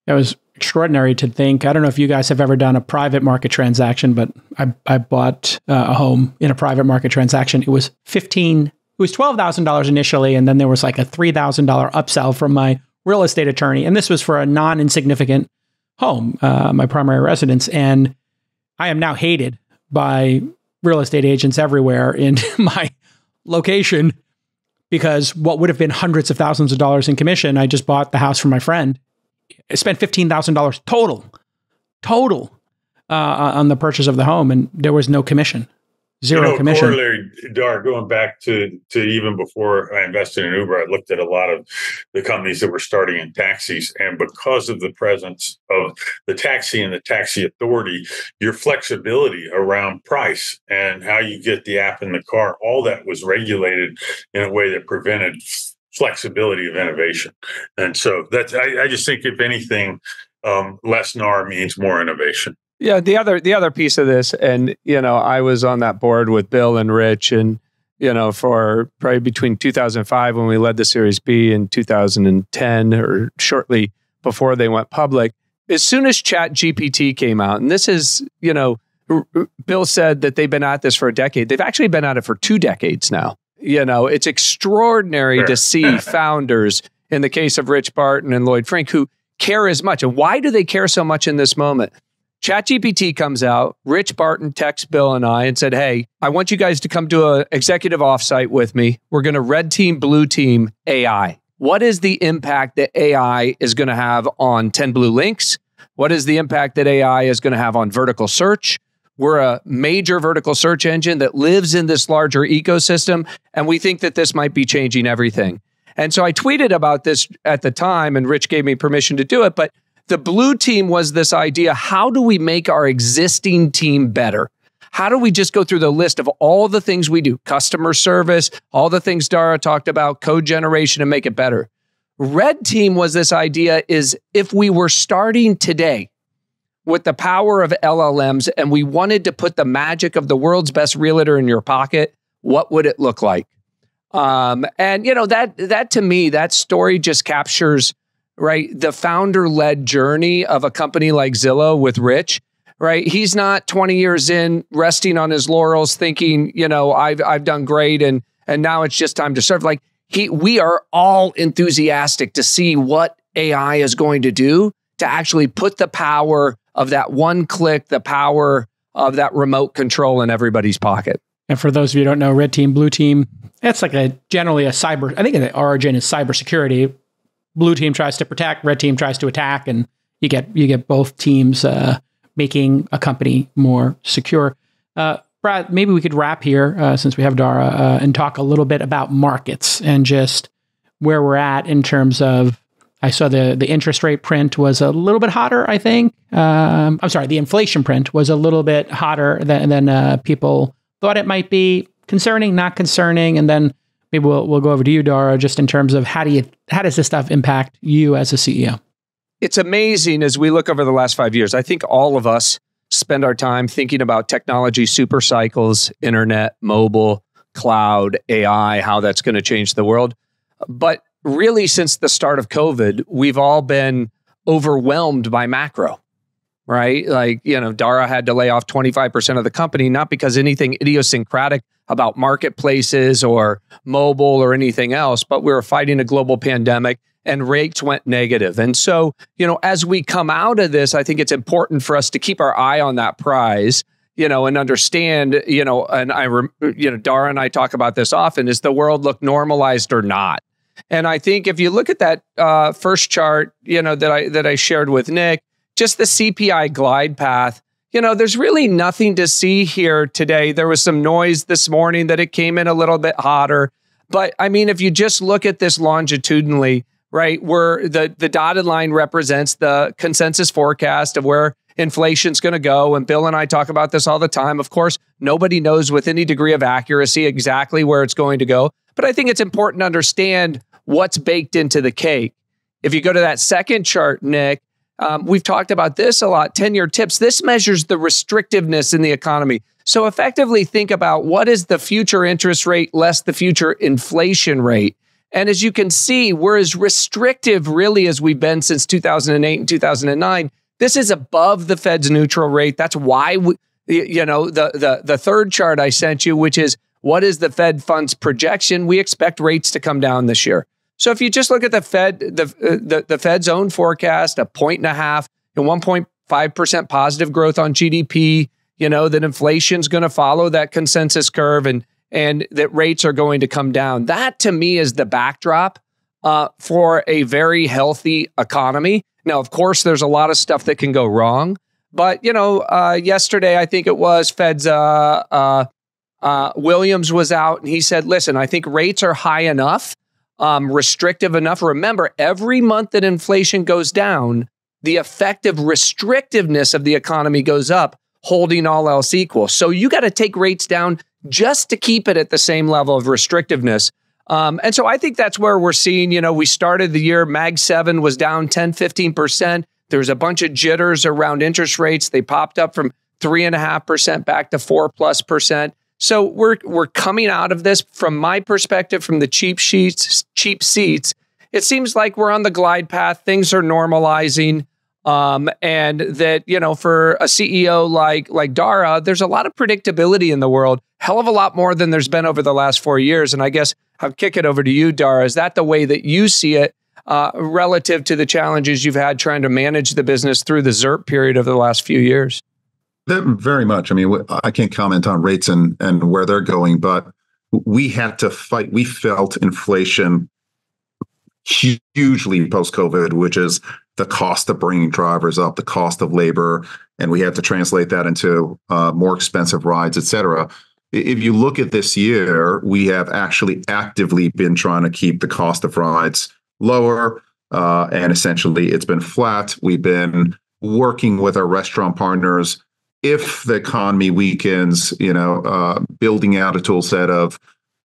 It was extraordinary to think. I don't know if you guys have ever done a private market transaction, but I, I bought uh, a home in a private market transaction. It was fifteen. It was twelve thousand dollars initially, and then there was like a three thousand dollars upsell from my real estate attorney. And this was for a non-insignificant home, uh, my primary residence, and I am now hated by real estate agents everywhere in my location because what would have been hundreds of thousands of dollars in commission, I just bought the house from my friend. I spent fifteen thousand dollars total, total uh, on the purchase of the home, and there was no commission, zero you know, commission. Corollary, Dar, going back to, to even before I invested in Uber, I looked at a lot of the companies that were starting in taxis. And because of the presence of the taxi and the taxi authority, your flexibility around price and how you get the app in the car, all that was regulated in a way that prevented flexibility of innovation. And so that's, I, I just think if anything, um, less N A R means more innovation. Yeah. The other, the other piece of this, and, you know, I was on that board with Bill and Rich, and, you know, for probably between two thousand five when we led the Series B and two thousand ten or shortly before they went public, as soon as ChatGPT came out, and this is, you know, R- R- Bill said that they've been at this for a decade. They've actually been at it for two decades now. You know, it's extraordinary to see founders, in the case of Rich Barton and Lloyd Frank, who care as much. And why do they care so much in this moment? ChatGPT comes out, Rich Barton texts Bill and I and said, hey, I want you guys to come to an executive offsite with me. We're going to red team, blue team A I. What is the impact that A I is going to have on ten blue links? What is the impact that A I is going to have on vertical search? We're a major vertical search engine that lives in this larger ecosystem, and we think that this might be changing everything. And so I tweeted about this at the time, and Rich gave me permission to do it, but the blue team was this idea, how do we make our existing team better? How do we just go through the list of all the things we do, customer service, all the things Dara talked about, code generation, and make it better? Red team was this idea is if we were starting today, with the power of L L Ms and we wanted to put the magic of the world's best realtor in your pocket, what would it look like? Um, and, you know, that that to me, that story just captures, right, the founder-led journey of a company like Zillow with Rich, right? He's not twenty years in, resting on his laurels, thinking, you know, I've I've done great and and now it's just time to serve. Like, he, we are all enthusiastic to see what A I is going to do to actually put the power of that one click, the power of that remote control in everybody's pocket. And for those of you who don't know, red team, blue team, that's like a generally a cyber, I think the origin is cybersecurity. Blue team tries to protect, red team tries to attack, and you get you get both teams uh, making a company more secure. Uh, Brad, maybe we could wrap here uh, since we have Dara uh, and talk a little bit about markets and just where we're at in terms of, I saw the the interest rate print was a little bit hotter, I think. Um, I'm sorry, the inflation print was a little bit hotter than, than uh, people thought it might be. Concerning, not concerning, and then maybe we'll we'll go over to you, Dara, just in terms of how do you how does this stuff impact you as a C E O? It's amazing as we look over the last five years. I think all of us spend our time thinking about technology super cycles, internet, mobile, cloud, A I, how that's going to change the world. But really, since the start of COVID, we've all been overwhelmed by macro, right? Like, you know, Dara had to lay off twenty-five percent of the company, not because anything idiosyncratic about marketplaces or mobile or anything else, but we were fighting a global pandemic and rates went negative. And so, you know, as we come out of this, I think it's important for us to keep our eye on that prize, you know, and understand, you know, and I, you know, Dara and I talk about this often, is the world look normalized or not? And I think if you look at that uh, first chart, you know, that I that I shared with Nick, just the C P I glide path, you know, there's really nothing to see here today. There was some noise this morning that it came in a little bit hotter. But I mean, if you just look at this longitudinally, right, where the, the dotted line represents the consensus forecast of where inflation's going to go. And Bill and I talk about this all the time. Of course, nobody knows with any degree of accuracy exactly where it's going to go. But I think it's important to understand what's baked into the cake. If you go to that second chart, Nick, um, we've talked about this a lot, ten-year tips. This measures the restrictiveness in the economy. So effectively think about what is the future interest rate less the future inflation rate. And as you can see, we're as restrictive really as we've been since two thousand eight and two thousand nine. This is above the Fed's neutral rate. That's why, we, you know, the, the, the third chart I sent you, which is what is the Fed funds projection? We expect rates to come down this year. So if you just look at the Fed, the the, the Fed's own forecast, a point and a half and one point five percent positive growth on G D P, you know, that inflation's going to follow that consensus curve and and that rates are going to come down. That to me is the backdrop uh, for a very healthy economy. Now, of course, there's a lot of stuff that can go wrong. But, you know, uh, yesterday, I think it was Fed's uh, uh, uh, Williams was out and he said, listen, I think rates are high enough. Um, restrictive enough. Remember, every month that inflation goes down, the effective restrictiveness of the economy goes up, holding all else equal. So you got to take rates down just to keep it at the same level of restrictiveness. Um, and so I think that's where we're seeing, you know, we started the year, Mag seven was down ten, fifteen percent. There's a bunch of jitters around interest rates. They popped up from three and a half percent back to four plus percent. So we're we're coming out of this from my perspective, from the cheap sheets, cheap seats. It seems like we're on the glide path. Things are normalizing, um, and that, you know, for a C E O like like Dara, there's a lot of predictability in the world, hell of a lot more than there's been over the last four years. And I guess I'll kick it over to you, Dara. Is that the way that you see it uh, relative to the challenges you've had trying to manage the business through the ZIRP period over the last few years? Very much. I mean, I can't comment on rates and, and where they're going, but we had to fight. We felt inflation hugely post-COVID, which is the cost of bringing drivers up, the cost of labor, and we had to translate that into uh, more expensive rides, et cetera. If you look at this year, we have actually actively been trying to keep the cost of rides lower, uh, and essentially it's been flat. We've been working with our restaurant partners. If the economy weakens, you know, uh, building out a tool set of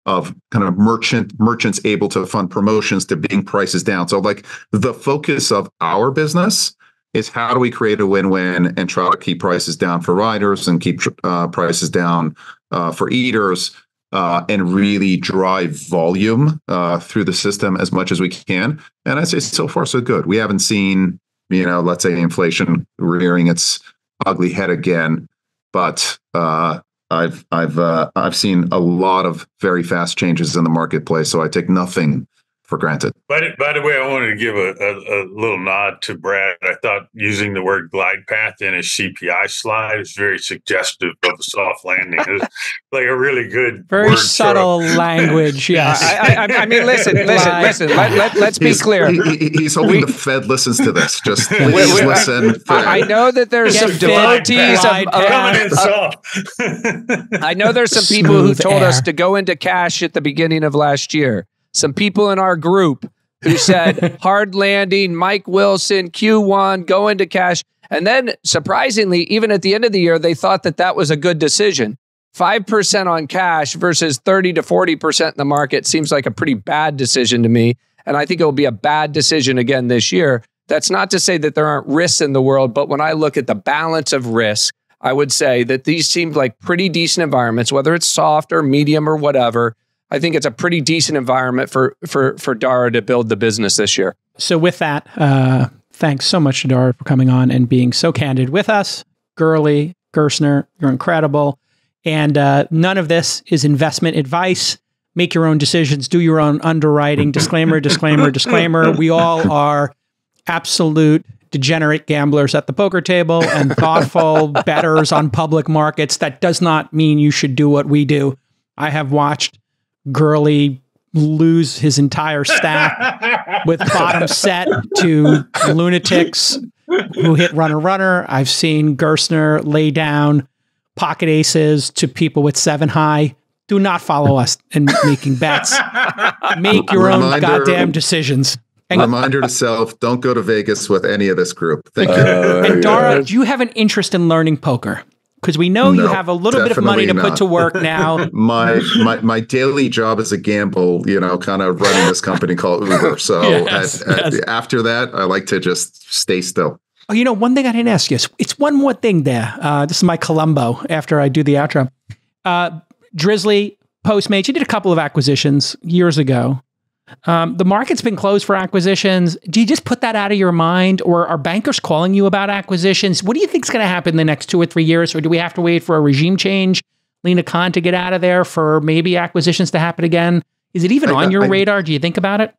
of kind of merchant merchants able to fund promotions to bring prices down. So like the focus of our business is how do we create a win-win and try to keep prices down for riders and keep uh, prices down uh, for eaters uh, and really drive volume uh, through the system as much as we can. And I say so far, so good. We haven't seen, you know, let's say inflation rearing its ugly head again, but uh, I've I've uh, I've seen a lot of very fast changes in the marketplace, so I take nothing for granted. By, by the way, I wanted to give a, a, a little nod to Brad. I thought using the word glide path in his C P I slide is very suggestive of a soft landing. It's like a really good, very word subtle show. Language. Yeah, I, I, I mean, listen, listen, listen. Let, let, let's be he's, clear. He, he's hoping we, the Fed listens to this. Just please we, we, listen. I, I know that there's some devotees of, of coming in soft. I know there's some people Smooth who told air. us to go into cash at the beginning of last year. Some people in our group who said, hard landing, Mike Wilson, Q one, go into cash. And then, surprisingly, even at the end of the year, they thought that that was a good decision. five percent on cash versus thirty to forty percent in the market seems like a pretty bad decision to me. And I think it will be a bad decision again this year. That's not to say that there aren't risks in the world, but when I look at the balance of risk, I would say that these seemed like pretty decent environments, whether it's soft or medium or whatever. I think it's a pretty decent environment for for for Dara to build the business this year. So with that, uh, thanks so much to Dara for coming on and being so candid with us. Gurley, Gerstner, you're incredible. And uh, none of this is investment advice. Make your own decisions. Do your own underwriting. Disclaimer, disclaimer, disclaimer. We all are absolute degenerate gamblers at the poker table and thoughtful bettors on public markets. That does not mean you should do what we do. I have watched Gurley lose his entire stack with bottom set to lunatics who hit runner runner. I've seen Gerstner lay down pocket aces to people with seven high. Do not follow us in making bets. Make your reminder, own goddamn decisions. And reminder to self, don't go to Vegas with any of this group. Thank you. Uh, and Dara, yeah. Do you have an interest in learning poker? Because we know no, you have a little bit of money to not. put to work now. my, my my daily job is a gamble, you know, kind of running this company called Uber. So yes, at, yes. At, after that, I like to just stay still. Oh, you know, one thing I didn't ask you. It's one more thing there. Uh, this is my Columbo after I do the outro. Uh, Drizzly, Postmates, you did a couple of acquisitions years ago. Um, the market's been closed for acquisitions. Do you just put that out of your mind, or are bankers calling you about acquisitions? What do you think is going to happen in the next two or three years? Or do we have to wait for a regime change, Lena Khan to get out of there for maybe acquisitions to happen again? Is it even I, on your I, radar? Do you think about it?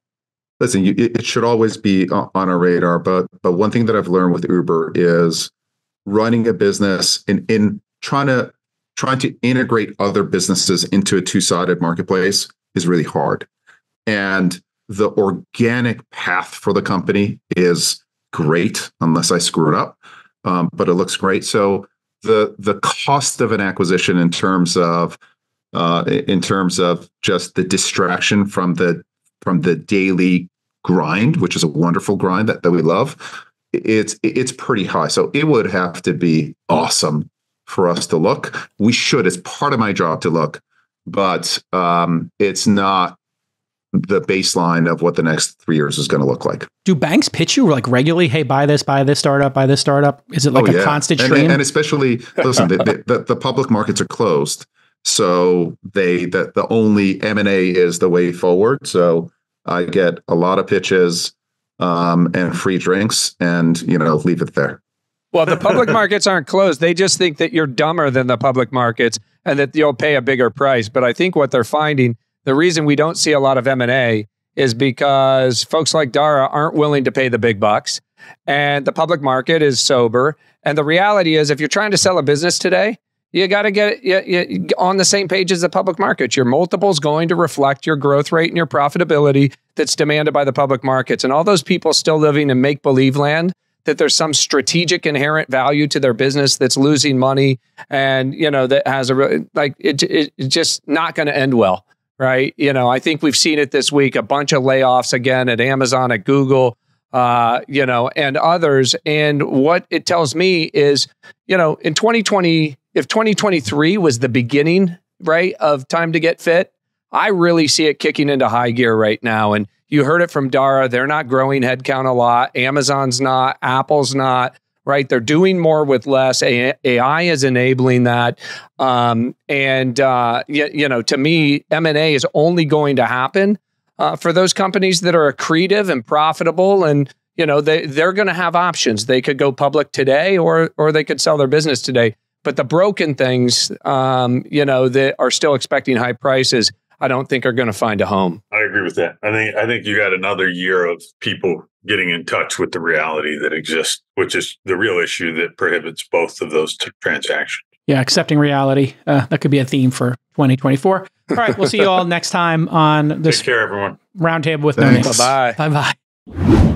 Listen, you, it should always be on our radar. But, but one thing that I've learned with Uber is running a business and in, in trying to, trying to integrate other businesses into a two-sided marketplace is really hard. And the organic path for the company is great, unless I screw it up, um, but it looks great. So the the cost of an acquisition in terms of uh, in terms of just the distraction from the from the daily grind, which is a wonderful grind that, that we love, it's it's pretty high. So it would have to be awesome for us to look. We should. It's part of my job to look, but um, it's not the baseline of what the next three years is going to look like. Do banks pitch you like regularly? Hey, buy this, buy this startup, buy this startup. Is it like oh, yeah. a constant and, stream? And especially, listen, the, the, the public markets are closed, so they that the only M and A is the way forward. So I get a lot of pitches um, and free drinks, and you know, leave it there. Well, the public markets aren't closed. They just think that you're dumber than the public markets and that you'll pay a bigger price. But I think what they're finding. The reason we don't see a lot of M and A is because folks like Dara aren't willing to pay the big bucks, and the public market is sober. And the reality is, if you're trying to sell a business today, you got to get you, you, on the same page as the public markets. Your multiple's going to reflect your growth rate and your profitability that's demanded by the public markets. And all those people still living in make-believe land, that there's some strategic inherent value to their business that's losing money and, you know, that has a, like, it, it, it's just not going to end well. Right. You know, I think we've seen it this week, a bunch of layoffs again at Amazon, at Google, uh, you know, and others. And what it tells me is, you know, in twenty twenty, if twenty twenty-three was the beginning, right, of time to get fit, I really see it kicking into high gear right now. And You heard it from Dara. They're not growing headcount a lot. Amazon's not. Apple's not. Right? They're doing more with less. A I is enabling that. Um, and, uh, you, you know, to me, M and A is only going to happen uh, for those companies that are accretive and profitable. And, you know, they, they're going to have options. They could go public today or or they could sell their business today. But the broken things, um, you know, that are still expecting high prices, I don't think are going to find a home. I agree with that. I think I think you got another year of people getting in touch with the reality that exists, which is the real issue that prohibits both of those t- transactions. Yeah, accepting reality. Uh, that could be a theme for twenty twenty-four. All right, we'll see you all next time on this Take care, everyone. Roundtable with No Names. Bye-bye. Bye-bye.